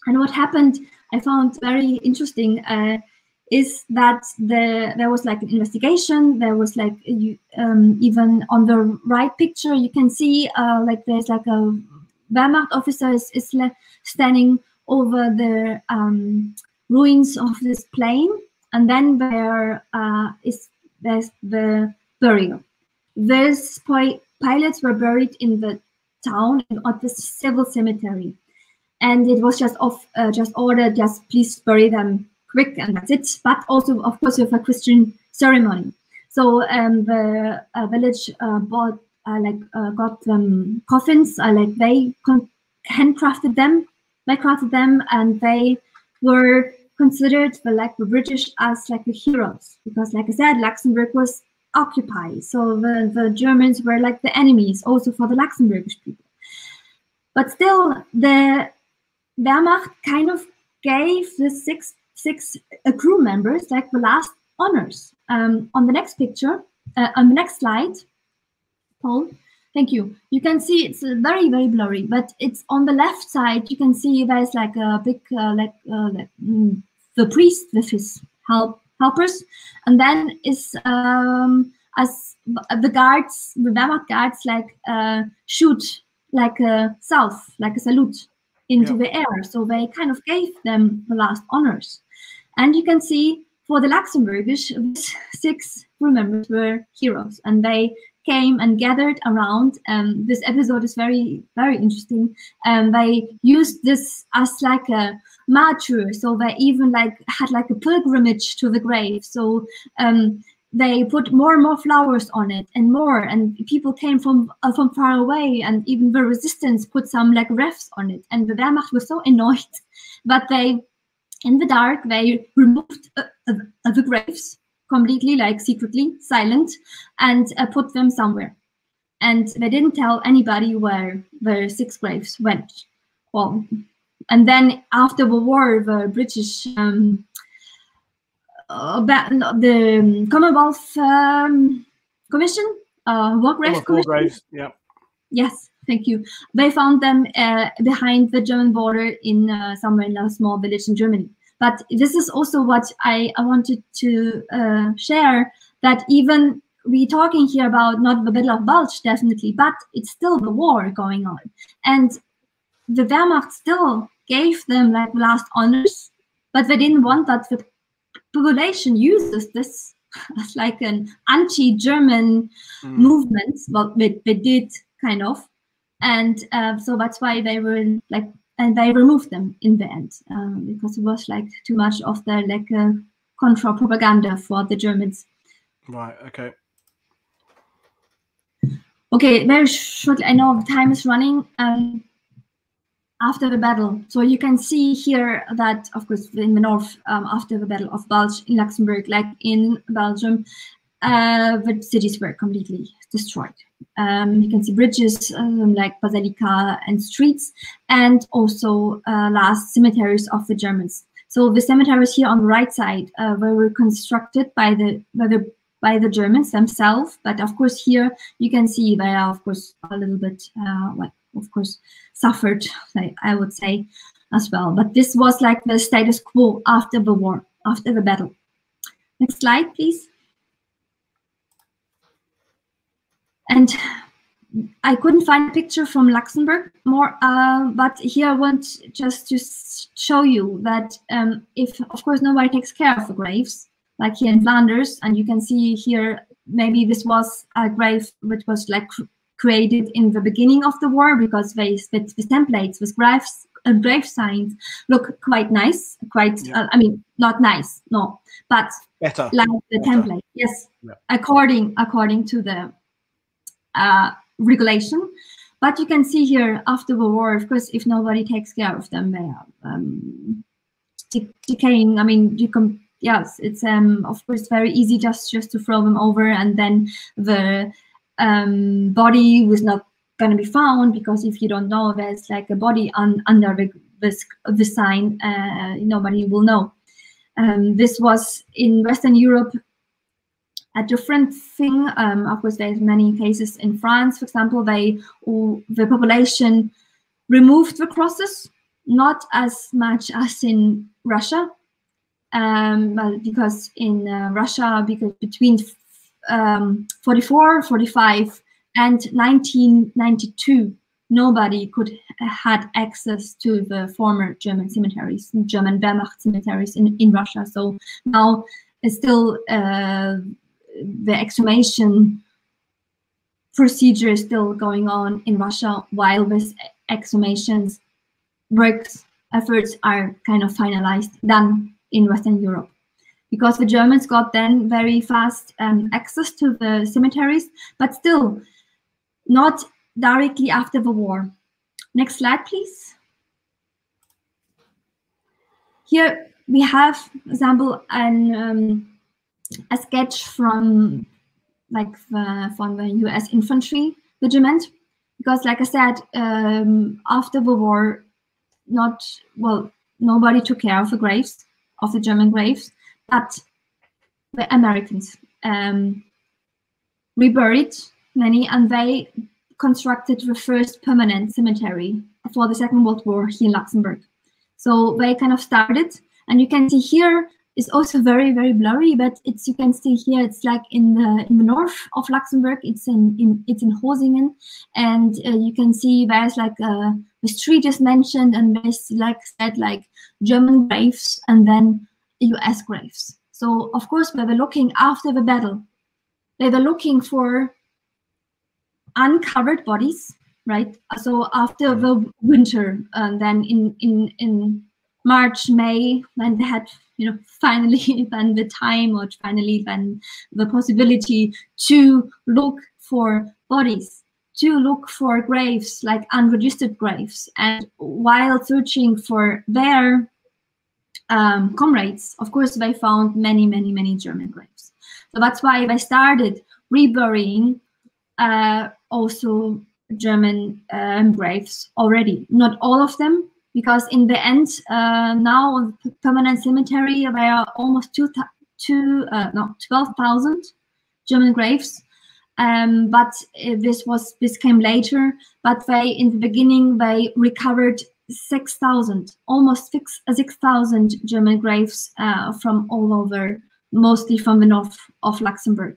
And what happened, I found very interesting, is that there was like an investigation. There was like even on the right picture you can see like there's like a Wehrmacht officer is standing over the ruins of this plain, and then there is the burial. These pilots were buried in the town at the civil cemetery, and it was just ordered, just please bury them quick, and that's it. But also, of course, you have a Christian ceremony. So the village got them coffins. They handcrafted them. They crafted them, and they were considered the British as the heroes, because like I said, Luxembourg was occupied. So the Germans were the enemies also for the Luxembourgish people. But still, the Wehrmacht kind of gave the six crew members the last honors. On the next picture, on the next slide, Paul, thank you. You can see it's very, very blurry, but it's on the left side. You can see there's a big, the priest with his helpers, and then is as the guards, the Wehrmacht guards, shoot a salve, a salute into the air. So they kind of gave them the last honors, and you can see for the Luxembourgish, these six crew members were heroes, and they came and gathered around. This episode is very, very interesting. They used this as a martyr, so they even had a pilgrimage to the grave. So they put more and more flowers on it, and more, and people came from far away, and even the resistance put some refs on it. And the Wehrmacht was so annoyed that they, in the dark, they removed the graves completely, secretly, silent, and put them somewhere. And they didn't tell anybody where the six graves went. Well, and then after the war, the British, the Commonwealth Commission, War Grave Commission. Yeah. Yes, thank you. They found them behind the German border in somewhere in a small village in Germany. But this is also what I wanted to share, that even we're talking here about not the Battle of Bulge, definitely, but it's still the war going on. And the Wehrmacht still gave them last honors, but they didn't want that the population uses this as an anti-German movement. Well, they did, kind of. And so that's why they were and they removed them in the end, because it was too much of the contra propaganda for the Germans. Right. Okay. Okay. Very shortly. I know time is running. After the battle, so you can see here that, of course, in the north, after the Battle of Bulge in Luxembourg, in Belgium, the cities were completely destroyed. You can see bridges basilica and streets, and also last cemeteries of the Germans. So the cemeteries here on the right side were constructed by the Germans themselves. But of course, here you can see they are, of course, a little bit of course suffered, I would say, as well. But this was the status quo after the war, after the battle. Next slide, please. And I couldn't find a picture from Luxembourg more, but here I want just to show you that if, of course, nobody takes care of the graves, here in Flanders, and you can see here, maybe this was a grave which was created in the beginning of the war, because with templates, with graves, grave signs look quite nice, quite, yeah. I mean, not nice, no, but better, the better template, yes, yeah. according to the regulation. But you can see here after the war, of course, if nobody takes care of them, they are decaying. I mean, you can, yes, it's of course very easy just to throw them over, and then the body was not going to be found, because if you don't know there's a body under the sign, nobody will know. This was in Western Europe a different thing. Of course, there's many cases in France, for example, the population removed the crosses, not as much as in Russia, because in Russia, because between 44, 45 and 1992, nobody had access to the former German cemeteries, German Wehrmacht cemeteries in Russia. So now it's still the exhumation procedure is still going on in Russia, while these exhumations works efforts are kind of finalized than in Western Europe. Because the Germans got then very fast access to the cemeteries, but still not directly after the war. Next slide, please. Here we have, for example, a sketch from the U.S. infantry regiment, because, like I said, after the war, nobody took care of the graves, of the German graves, but the Americans reburied many, and they constructed the first permanent cemetery for the Second World War here in Luxembourg. So they kind of started, and you can see here, it's also very, very blurry, but it's, you can see here, it's like in the north of Luxembourg, it's in Hosingen, and you can see there's like the street is mentioned, and there's like German graves and then US graves. So of course they were looking after the battle. They were looking for uncovered bodies, right? So after the winter, and then in March, May, when they had, finally then the time, or finally then the possibility to look for bodies, to look for graves, like unregistered graves, and while searching for their comrades, of course, they found many, many, many German graves. So that's why they started reburying also German graves already. Not all of them, because in the end, now the permanent cemetery, there are almost 12,000 German graves. But this came later. But they, in the beginning, they recovered 6,000, almost 6,000 German graves from all over, mostly from the north of Luxembourg.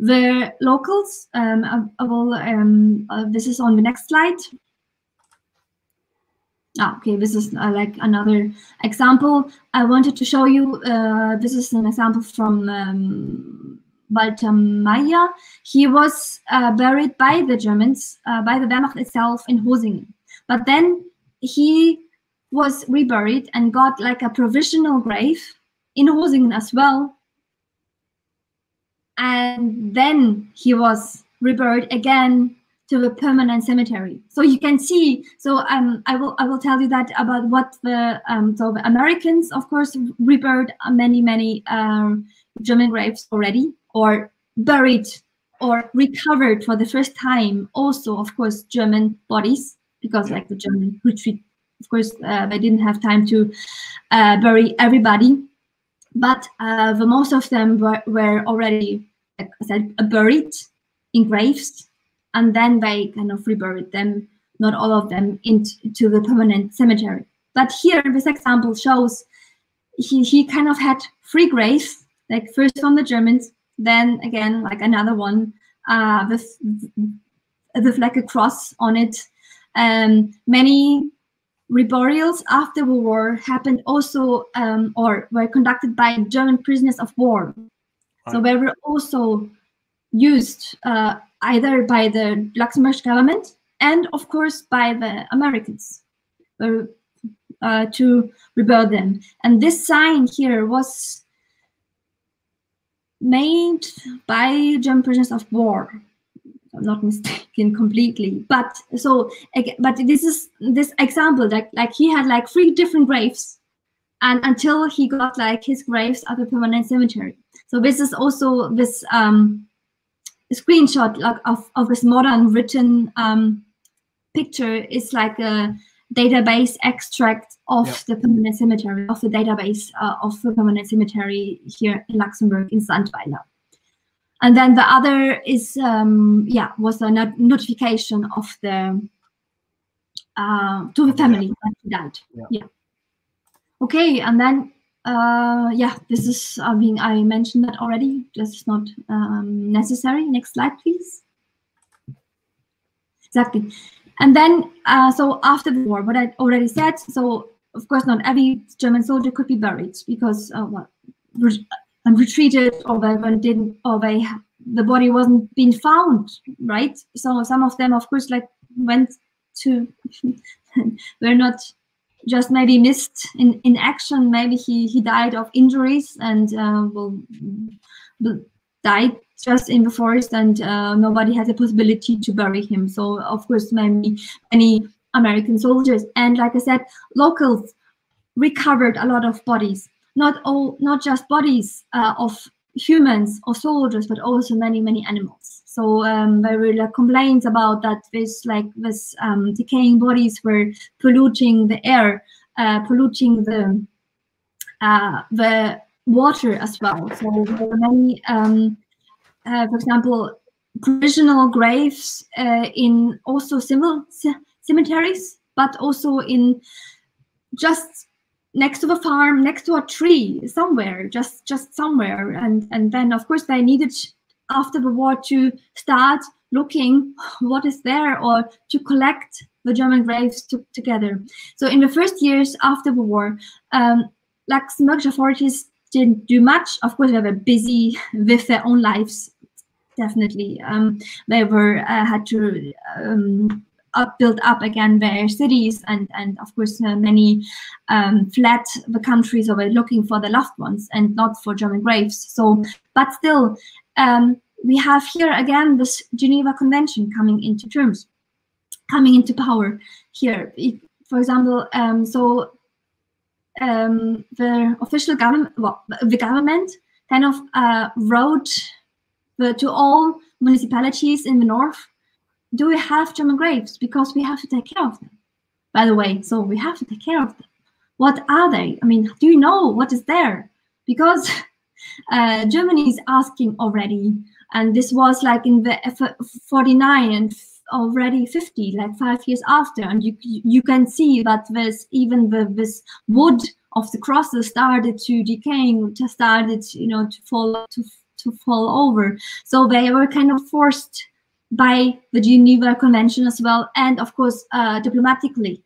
The locals, this is on the next slide. Okay, this is like another example. I wanted to show you, this is an example from Walter Meyer. He was buried by the Germans, by the Wehrmacht itself in Hosingen. But then he was reburied and got like a provisional grave in Hosingen as well. And then he was reburied again to the permanent cemetery. So you can see, so I will tell you that about what the, so the Americans, of course, reburied many, many German graves already, or buried or recovered for the first time, also, of course, German bodies, because like the German retreat, of course, they didn't have time to bury everybody, but the most of them were already, like I said, buried in graves, and then they kind of reburied them, not all of them, into the permanent cemetery. But here, this example shows he kind of had three graves, like first from the Germans, then again, like another one with like a cross on it. Many reburials after the war happened also, or were conducted by German prisoners of war. Right. So they were also used either by the Luxembourg government and, of course, by the Americans to rebuild them. And this sign here was made by German prisoners of war. I'm not mistaken completely, but so, but this is this example, like he had like three different graves, and until he got like his graves at the permanent cemetery. So this is also this screenshot like of this modern written picture is like a database extract of the permanent cemetery, of the database of the permanent cemetery here in Luxembourg in Sandweiler. And then the other is, was a notification of the to the family that he died. Yeah. Okay, and then this is, I mean, I mentioned that already. That's not necessary. Next slide, please. Exactly. And then, so after the war, what I already said, so of course not every German soldier could be buried because retreated or the body wasn't being found, right? So some of them, of course, like went to, were not just maybe missed in action. Maybe he died of injuries and died just in the forest, and nobody had the possibility to bury him. So of course, many American soldiers and, like I said, locals recovered a lot of bodies. Not just bodies of humans or soldiers, but also many animals. So there were like complaints about that this decaying bodies were polluting the air, polluting the water as well. So there were many, for example, provisional graves in also civil cemeteries, but also in just next to the farm, next to a tree, somewhere, just somewhere. And then, of course, they needed, after the war, to start looking what is there, or to collect the German graves together. So in the first years after the war, Luxembourg authorities didn't do much. Of course, they were busy with their own lives, definitely. They were had to build up again their cities, and of course many fled the country, so were looking for their loved ones and not for German graves. So, but still, we have here again this Geneva Convention coming into power here. For example, the official government, well, the government kind of wrote to all municipalities in the north, do we have German graves? Because we have to take care of them, by the way. So we have to take care of them. What are they? I mean, do you know what is there? Because Germany is asking already. And this was like in the 49 and already 50, like 5 years after. And you can see that this, even this wood of the crosses started to decaying, just started, you know, to fall over. So they were kind of forced by the Geneva Convention as well, and of course diplomatically,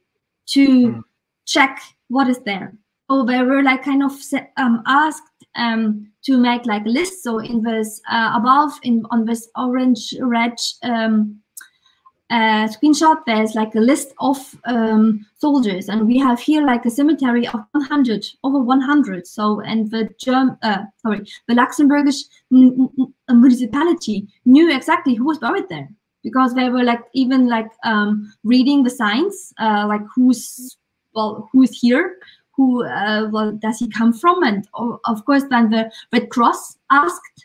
to check what is there. So they were like kind of asked to make like lists. So in this above, on this orange red screenshot, there's like a list of soldiers, and we have here like a cemetery of 100, over 100. So, and the Luxembourgish municipality knew exactly who was buried there, because they were like even like reading the signs, like who's here, who does he come from, and of course then the Red Cross asked.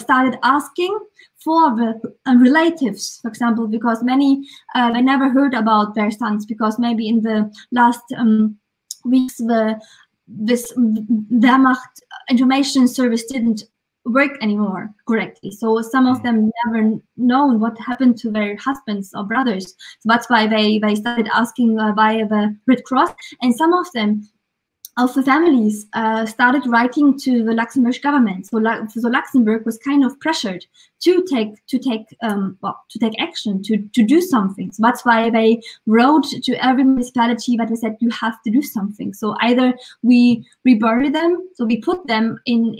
Started asking for the relatives, for example, because many I never heard about their sons, because maybe in the last weeks this Wehrmacht information service didn't work anymore correctly. So some of them never known what happened to their husbands or brothers. So that's why they started asking via the Red Cross, and some of them, of the families, started writing to the Luxembourg government. So Luxembourg was kind of pressured to take action, to do something. So that's why they wrote to every municipality that they said, you have to do something. So either we rebury them, so we put them in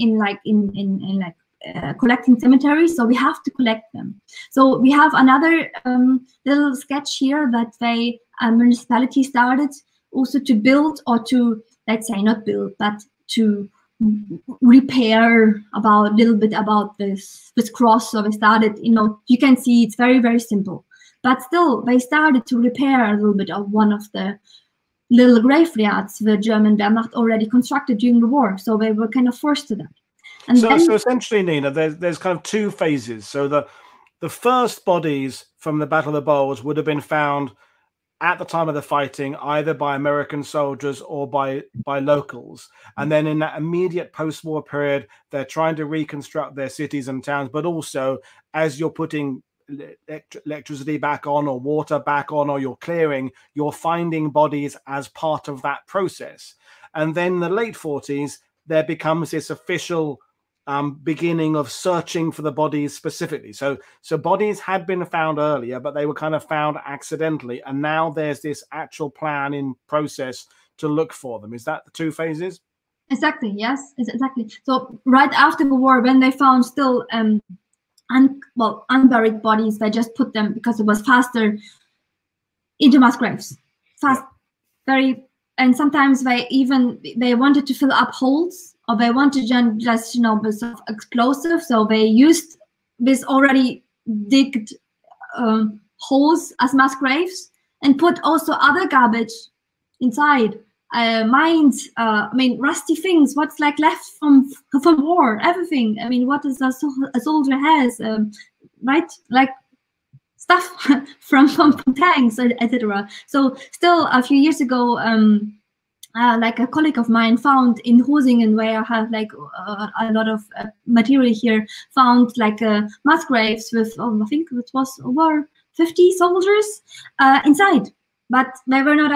collecting cemeteries, so we have to collect them. So we have another little sketch here that they municipality started also to build, or to, let's say, not build, but to repair about a little bit about this cross. So they started, you know, you can see it's very simple, but still they started to repair a little bit of one of the little graveyards the German Wehrmacht already constructed during the war. So they were kind of forced to that. And so essentially, Nina, there's kind of two phases. So the first bodies from the Battle of the Bulge would have been found at the time of the fighting, either by American soldiers or by locals. And then in that immediate post-war period, they're trying to reconstruct their cities and towns, but also as you're putting electricity back on, or water back on, or you're clearing, you're finding bodies as part of that process. And then in the late 40s, there becomes this official beginning of searching for the bodies specifically. So bodies had been found earlier, but they were kind of found accidentally. And now there's this actual plan in process to look for them. Is that the two phases? Exactly. Yes, exactly. So right after the war, when they found still unburied bodies, they just put them, because it was faster, into mass graves. Fast, very, and sometimes they wanted to fill up holes, or they wanted just, you know, with explosive. So they used this already digged holes as mass graves and put also other garbage inside. Mines, I mean, rusty things, what's like left from war, everything. I mean, what is a soldier has, right? Like stuff from tanks, etc. So still a few years ago, like a colleague of mine found in Hosingen, where I have like a lot of material here, found like mass graves with, I think it was over 50 soldiers inside. But they were not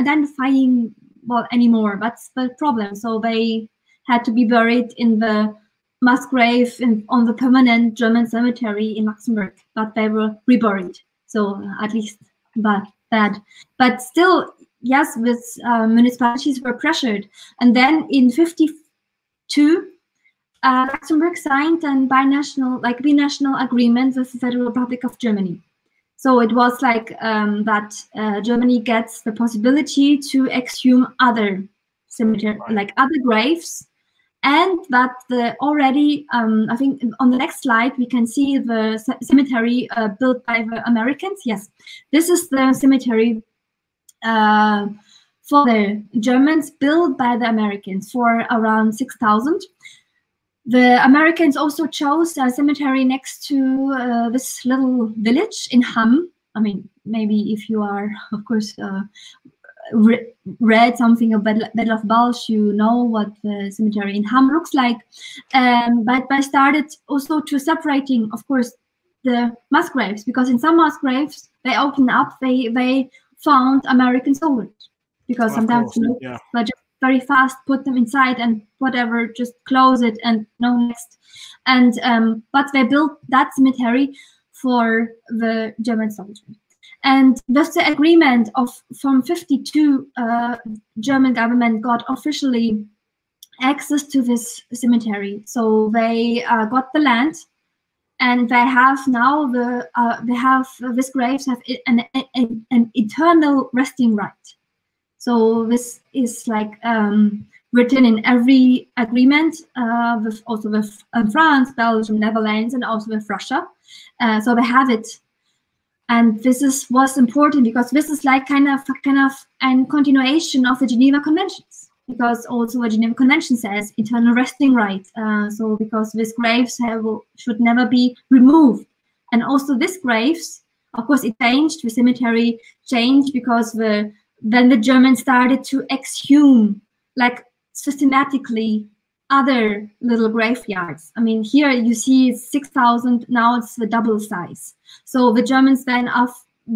identifying well anymore. That's the problem. So they had to be buried in the mass grave on the permanent German cemetery in Luxembourg. But they were reburied. So at least bad. But still, yes, with municipalities were pressured. And then in 1952, Luxembourg signed a binational agreement with the Federal Republic of Germany. So it was like that Germany gets the possibility to exhume other cemetery, like other graves, and that the already, I think on the next slide, we can see the cemetery built by the Americans. Yes, this is the cemetery for the Germans built by the Americans for around 6,000. The Americans also chose a cemetery next to this little village in Hamm. I mean, maybe if you are, of course, read something of Battle of Bulge, you know what the cemetery in Hamm looks like. But I started also to separating, of course, the mass graves, because in some mass graves, they open up, they found American soldiers, because sometimes they're just very fast, put them inside and whatever, just close it and no next. And but they built that cemetery for the German soldiers. And that's the agreement of from 1952. German government got officially access to this cemetery, so they got the land, and they have now the these graves have an eternal resting right. So this is like written in every agreement, with also with France, Belgium, Netherlands, and also with Russia. So they have it, and this was important, because this is like kind of a continuation of the Geneva Conventions, because also the Geneva Convention says eternal resting right. So because these graves should never be removed, and also these graves, of course, it changed. The cemetery changed, because then the Germans started to exhume, like, systematically other little graveyards. I mean, here you see it's 6,000, now it's the double size. So the Germans then,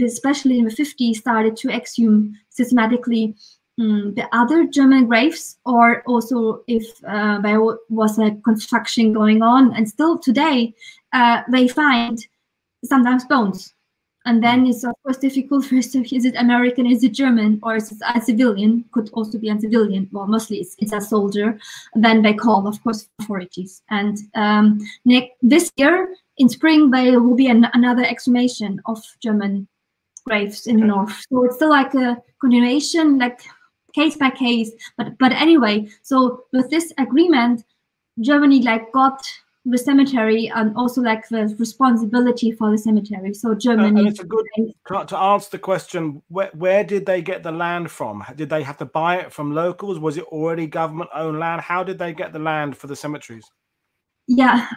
especially in the 1950s, started to exhume systematically the other German graves, or also if there was a construction going on. And still today, they find sometimes bones. And then it's, of course, difficult. First, is it American? Is it German? Or is it a civilian? Could also be a civilian. Well, mostly it's a soldier. Then they call, of course, authorities. And this year, in spring, there will be another exhumation of German graves in the north. So it's still like a continuation, like case by case. But anyway, so with this agreement, Germany like got the cemetery, and also like the responsibility for the cemetery. So Germany. And it's a good to answer the question: where did they get the land from? Did they have to buy it from locals? Was it already government-owned land? How did they get the land for the cemeteries? Yeah,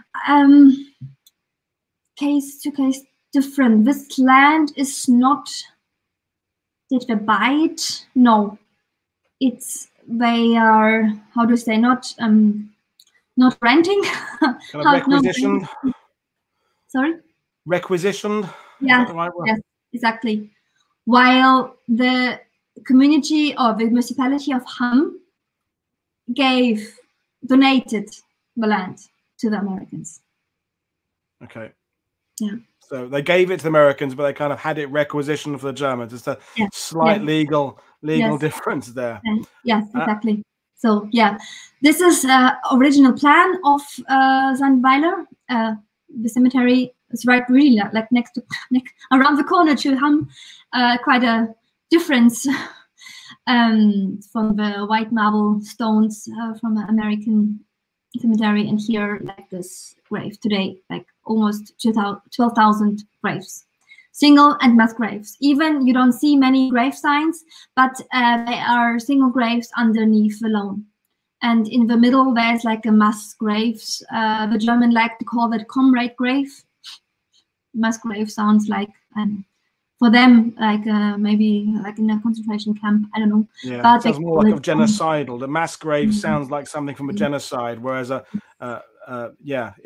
case to case different. This land is not. Did they buy it? No, it's they are. How do you say? Not renting. Kind of requisitioned. Sorry? Requisitioned. Yeah, right, yes, exactly. While the community or the municipality of Hamm donated the land. to the Americans. Okay. Yeah. So they gave it to the Americans, but they kind of had it requisitioned for the Germans. It's a slight legal difference there. Yes, exactly. So yeah, this is original plan of Sandweiler. The cemetery is right really like next to, around the corner to Hamm. Quite a difference from the white marble stones from the American cemetery, and here like this grave today, like almost 12,000 graves, single and mass graves. Even you don't see many grave signs, but they are single graves underneath the lawn. And in the middle, there's like a mass graves. The German like to call that comrade grave. Mass grave sounds like, for them, like maybe like in a concentration camp, I don't know. Yeah, but it sounds more like a genocidal. The mass grave sounds like something from a genocide, whereas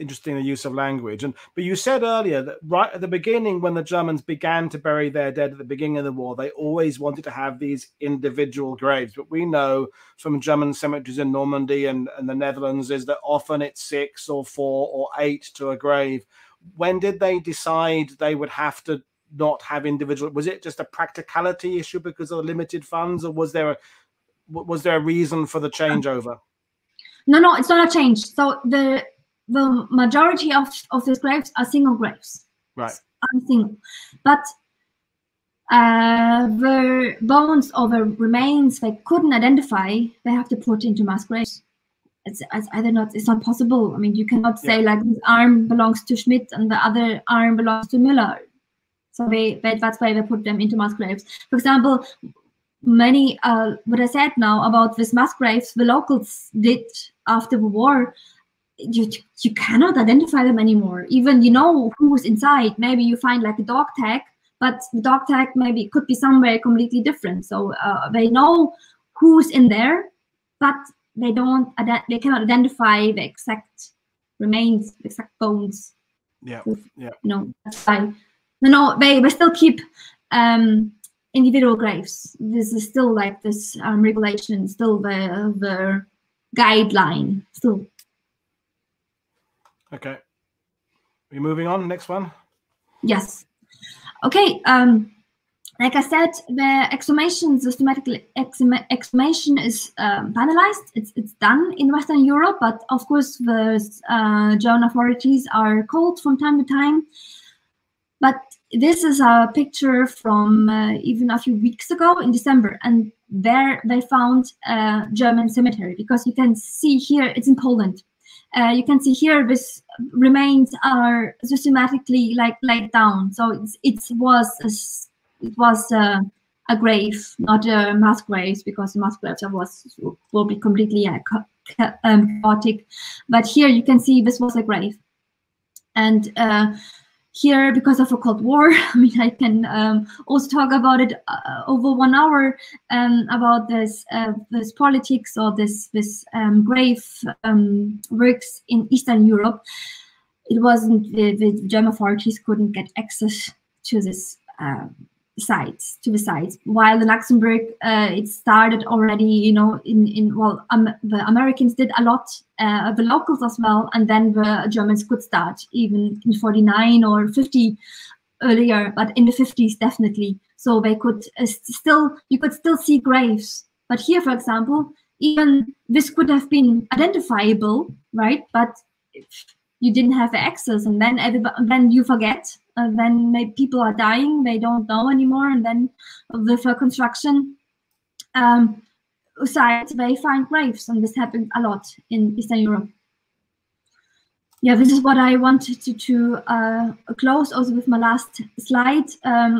interesting the use of language. But you said earlier that right at the beginning, when the Germans began to bury their dead at the beginning of the war, they always wanted to have these individual graves. But we know from German cemeteries in Normandy and the Netherlands is that often it's 6 or 4 or 8 to a grave. When did they decide they would have to not have individual? Was it just a practicality issue because of the limited funds, or was there a reason for the changeover? No, it's not a change. So the majority of these graves are single graves. Right. I'm single. But the bones or the remains they couldn't identify, they have to put into mass graves. It's either not, it's not possible. I mean, you cannot say like this arm belongs to Schmidt and the other arm belongs to Müller. So that's why they put them into mass graves. For example, many what I said now about these mass graves the locals did after the war, you cannot identify them anymore. Even you know who's inside. Maybe you find like a dog tag, but the dog tag maybe could be somewhere completely different. So they know who's in there, but they don't. They cannot identify the exact remains, exact bones. Yeah, yeah. No, that's fine. No, they still keep individual graves. This is still like this regulation, still the guideline, still. Okay. Are we moving on? Next one? Yes. Okay. Like I said, the exhumation, systematic exhumation is finalized. It's done in Western Europe, but of course the German authorities are called from time to time. But this is a picture from even a few weeks ago in December, and there they found a German cemetery, because you can see here, it's in Poland. You can see here this remains are systematically like laid down. So it was a grave, not a mass grave, because the mass graves will be completely chaotic. But here you can see this was a grave. And here, because of the Cold War, I mean, I can also talk about it over 1 hour about this politics or this grave works in Eastern Europe. It wasn't the German authorities couldn't get access to this sites, to the sites. While in Luxembourg, it started already, you know, the Americans did a lot, the locals as well, and then the Germans could start even in 49 or 50 earlier, but in the 50s definitely. So they could you could still see graves. But here, for example, even this could have been identifiable, right? But you didn't have access, and then you forget. Then maybe people are dying, they don't know anymore, and then with the construction sites, they find graves, and this happened a lot in Eastern Europe. Yeah, this is what I wanted to close also with my last slide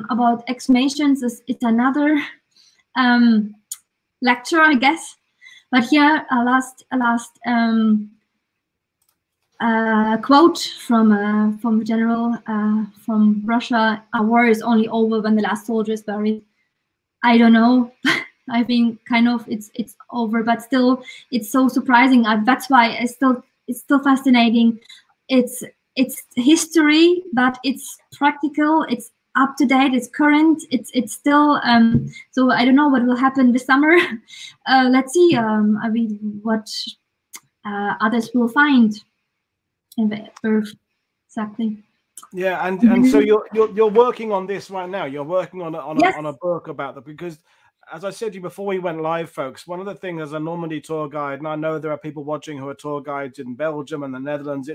about exhumations. It's another lecture, I guess, but here a quote from general from Russia: "A war is only over when the last soldier is buried." I don't know. I think kind of it's over, but still it's so surprising. That's why it's still fascinating. It's history, but it's practical. It's up to date. It's current. It's still. So I don't know what will happen this summer. Let's see. I mean, what others will find. in the earth, exactly. Yeah, and so you're working on this right now. You're working on a book about that, because as I said to you before we went live, folks, one of the things as a Normandy tour guide, and I know there are people watching who are tour guides in Belgium and the Netherlands,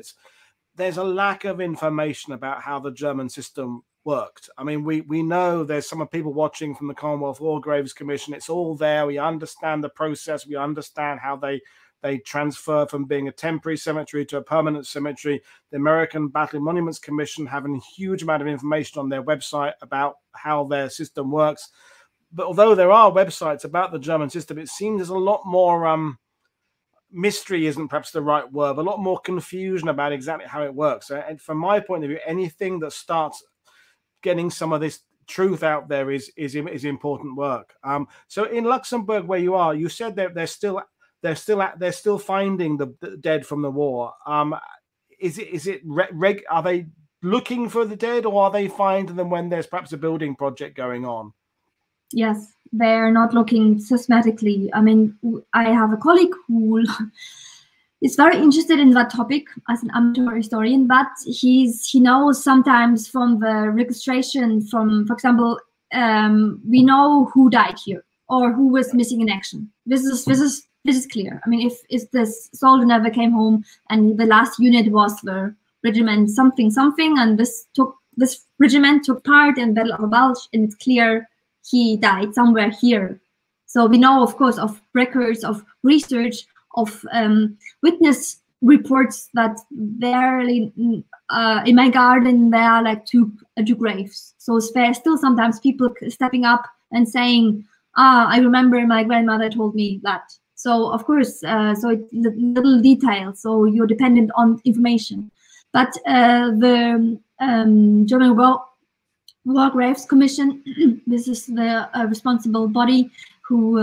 there's a lack of information about how the German system worked. I mean, we know there's some people watching from the Commonwealth War Graves Commission. It's all there. We understand the process. We understand how they transfer from being a temporary cemetery to a permanent cemetery. The American Battle Monuments Commission have a huge amount of information on their website about how their system works. But although there are websites about the German system, it seems there's a lot more mystery isn't perhaps the right word, but a lot more confusion about exactly how it works. And from my point of view, anything that starts getting some of this truth out there is important work. So in Luxembourg, where you are, you said that they're still finding the dead from the war. Are they looking for the dead, or are they finding them when there's perhaps a building project going on? Yes, they're not looking systematically. I mean, I have a colleague who is very interested in that topic as an amateur historian, but he knows sometimes from the registration, for example, we know who died here or who was missing in action. This is clear. I mean, if this soldier never came home and the last unit was the regiment something, and this regiment took part in Battle of the Bulge, and it's clear he died somewhere here. So we know, of course, of records, of research, of witness reports that barely in my garden there are like two graves. So there are still sometimes people stepping up and saying, "Ah, I remember my grandmother told me that." So of course, little details. So you're dependent on information. But the German War Graves Commission, this is the responsible body who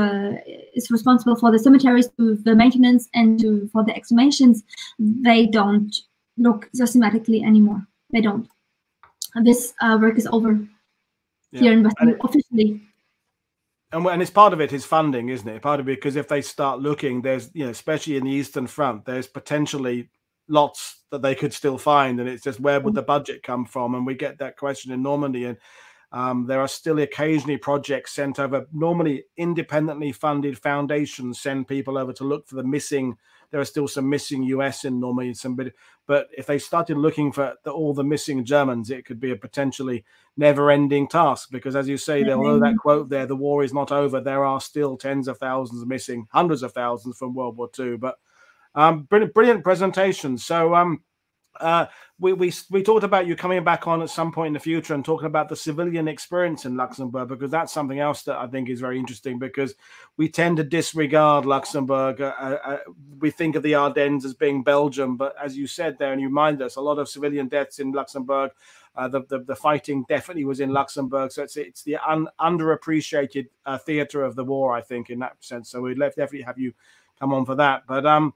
is responsible for the cemeteries, to the maintenance, and for the exhumations. They don't look systematically anymore. They don't. This work is over here in Western officially. And it's part of it is funding, isn't it? Part of it, because if they start looking, there's, you know, especially in the Eastern Front, there's potentially lots that they could still find, and it's just where would the budget come from? And we get that question in Normandy, and there are still occasionally projects sent over. Normally, independently funded foundations send people over to look for the missing. There are still some missing US in Normandy, but if they started looking for all the missing Germans, it could be a potentially never-ending task, because, as you say, they'll know that quote there, the war is not over. There are still tens of thousands missing, hundreds of thousands from World War II. But brilliant presentation. So we talked about you coming back on at some point in the future and talking about the civilian experience in Luxembourg, because that's something else that I think is very interesting, because we tend to disregard Luxembourg. We think of the Ardennes as being Belgium, but as you said there, and you remind us, a lot of civilian deaths in Luxembourg. The fighting definitely was in Luxembourg, so it's the underappreciated theater of the war, I think, in that sense. So we'd definitely have you come on for that. But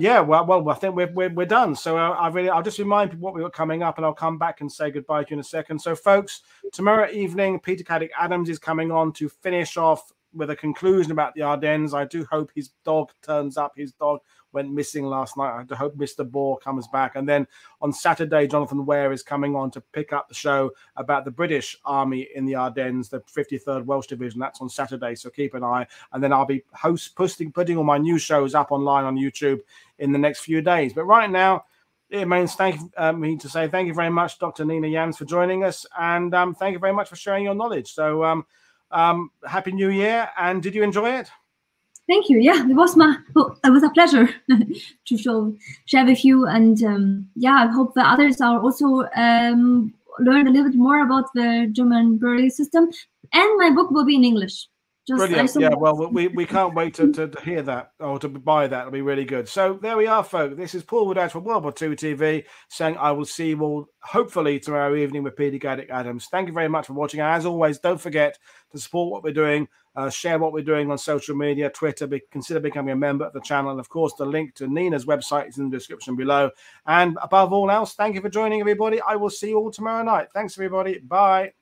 yeah, well, I think we're done. So I'll just remind people what we were coming up, and I'll come back and say goodbye to you in a second. So, folks, tomorrow evening, Peter Caddick-Adams is coming on to finish off with a conclusion about the Ardennes. I do hope his dog turns up. His dog went missing last night. I do hope Mr. Boar comes back. And then on Saturday, Jonathan Ware is coming on to pick up the show about the British Army in the Ardennes, the 53rd Welsh Division. That's on Saturday, so keep an eye. And then I'll be putting all my new shows up online on YouTube in the next few days. But right now, it remains me to say thank you very much, Dr. Nina Janz, for joining us. And thank you very much for sharing your knowledge. So Happy New Year, and did you enjoy it? Thank you. Yeah, it was a pleasure to share with you, and yeah, I hope the others are also learn a little bit more about the German burial system. And my book will be in English. Brilliant. Yeah, well, we can't wait to hear that, or to buy that. It'll be really good. So there we are, folks. This is Paul Woodhouse from World War II TV saying I will see you all hopefully tomorrow evening with Peter Caddick-Adams. Thank you very much for watching. And as always, don't forget to support what we're doing, share what we're doing on social media, Twitter. Consider becoming a member of the channel. And of course, the link to Nina's website is in the description below. And above all else, thank you for joining, everybody. I will see you all tomorrow night. Thanks, everybody. Bye.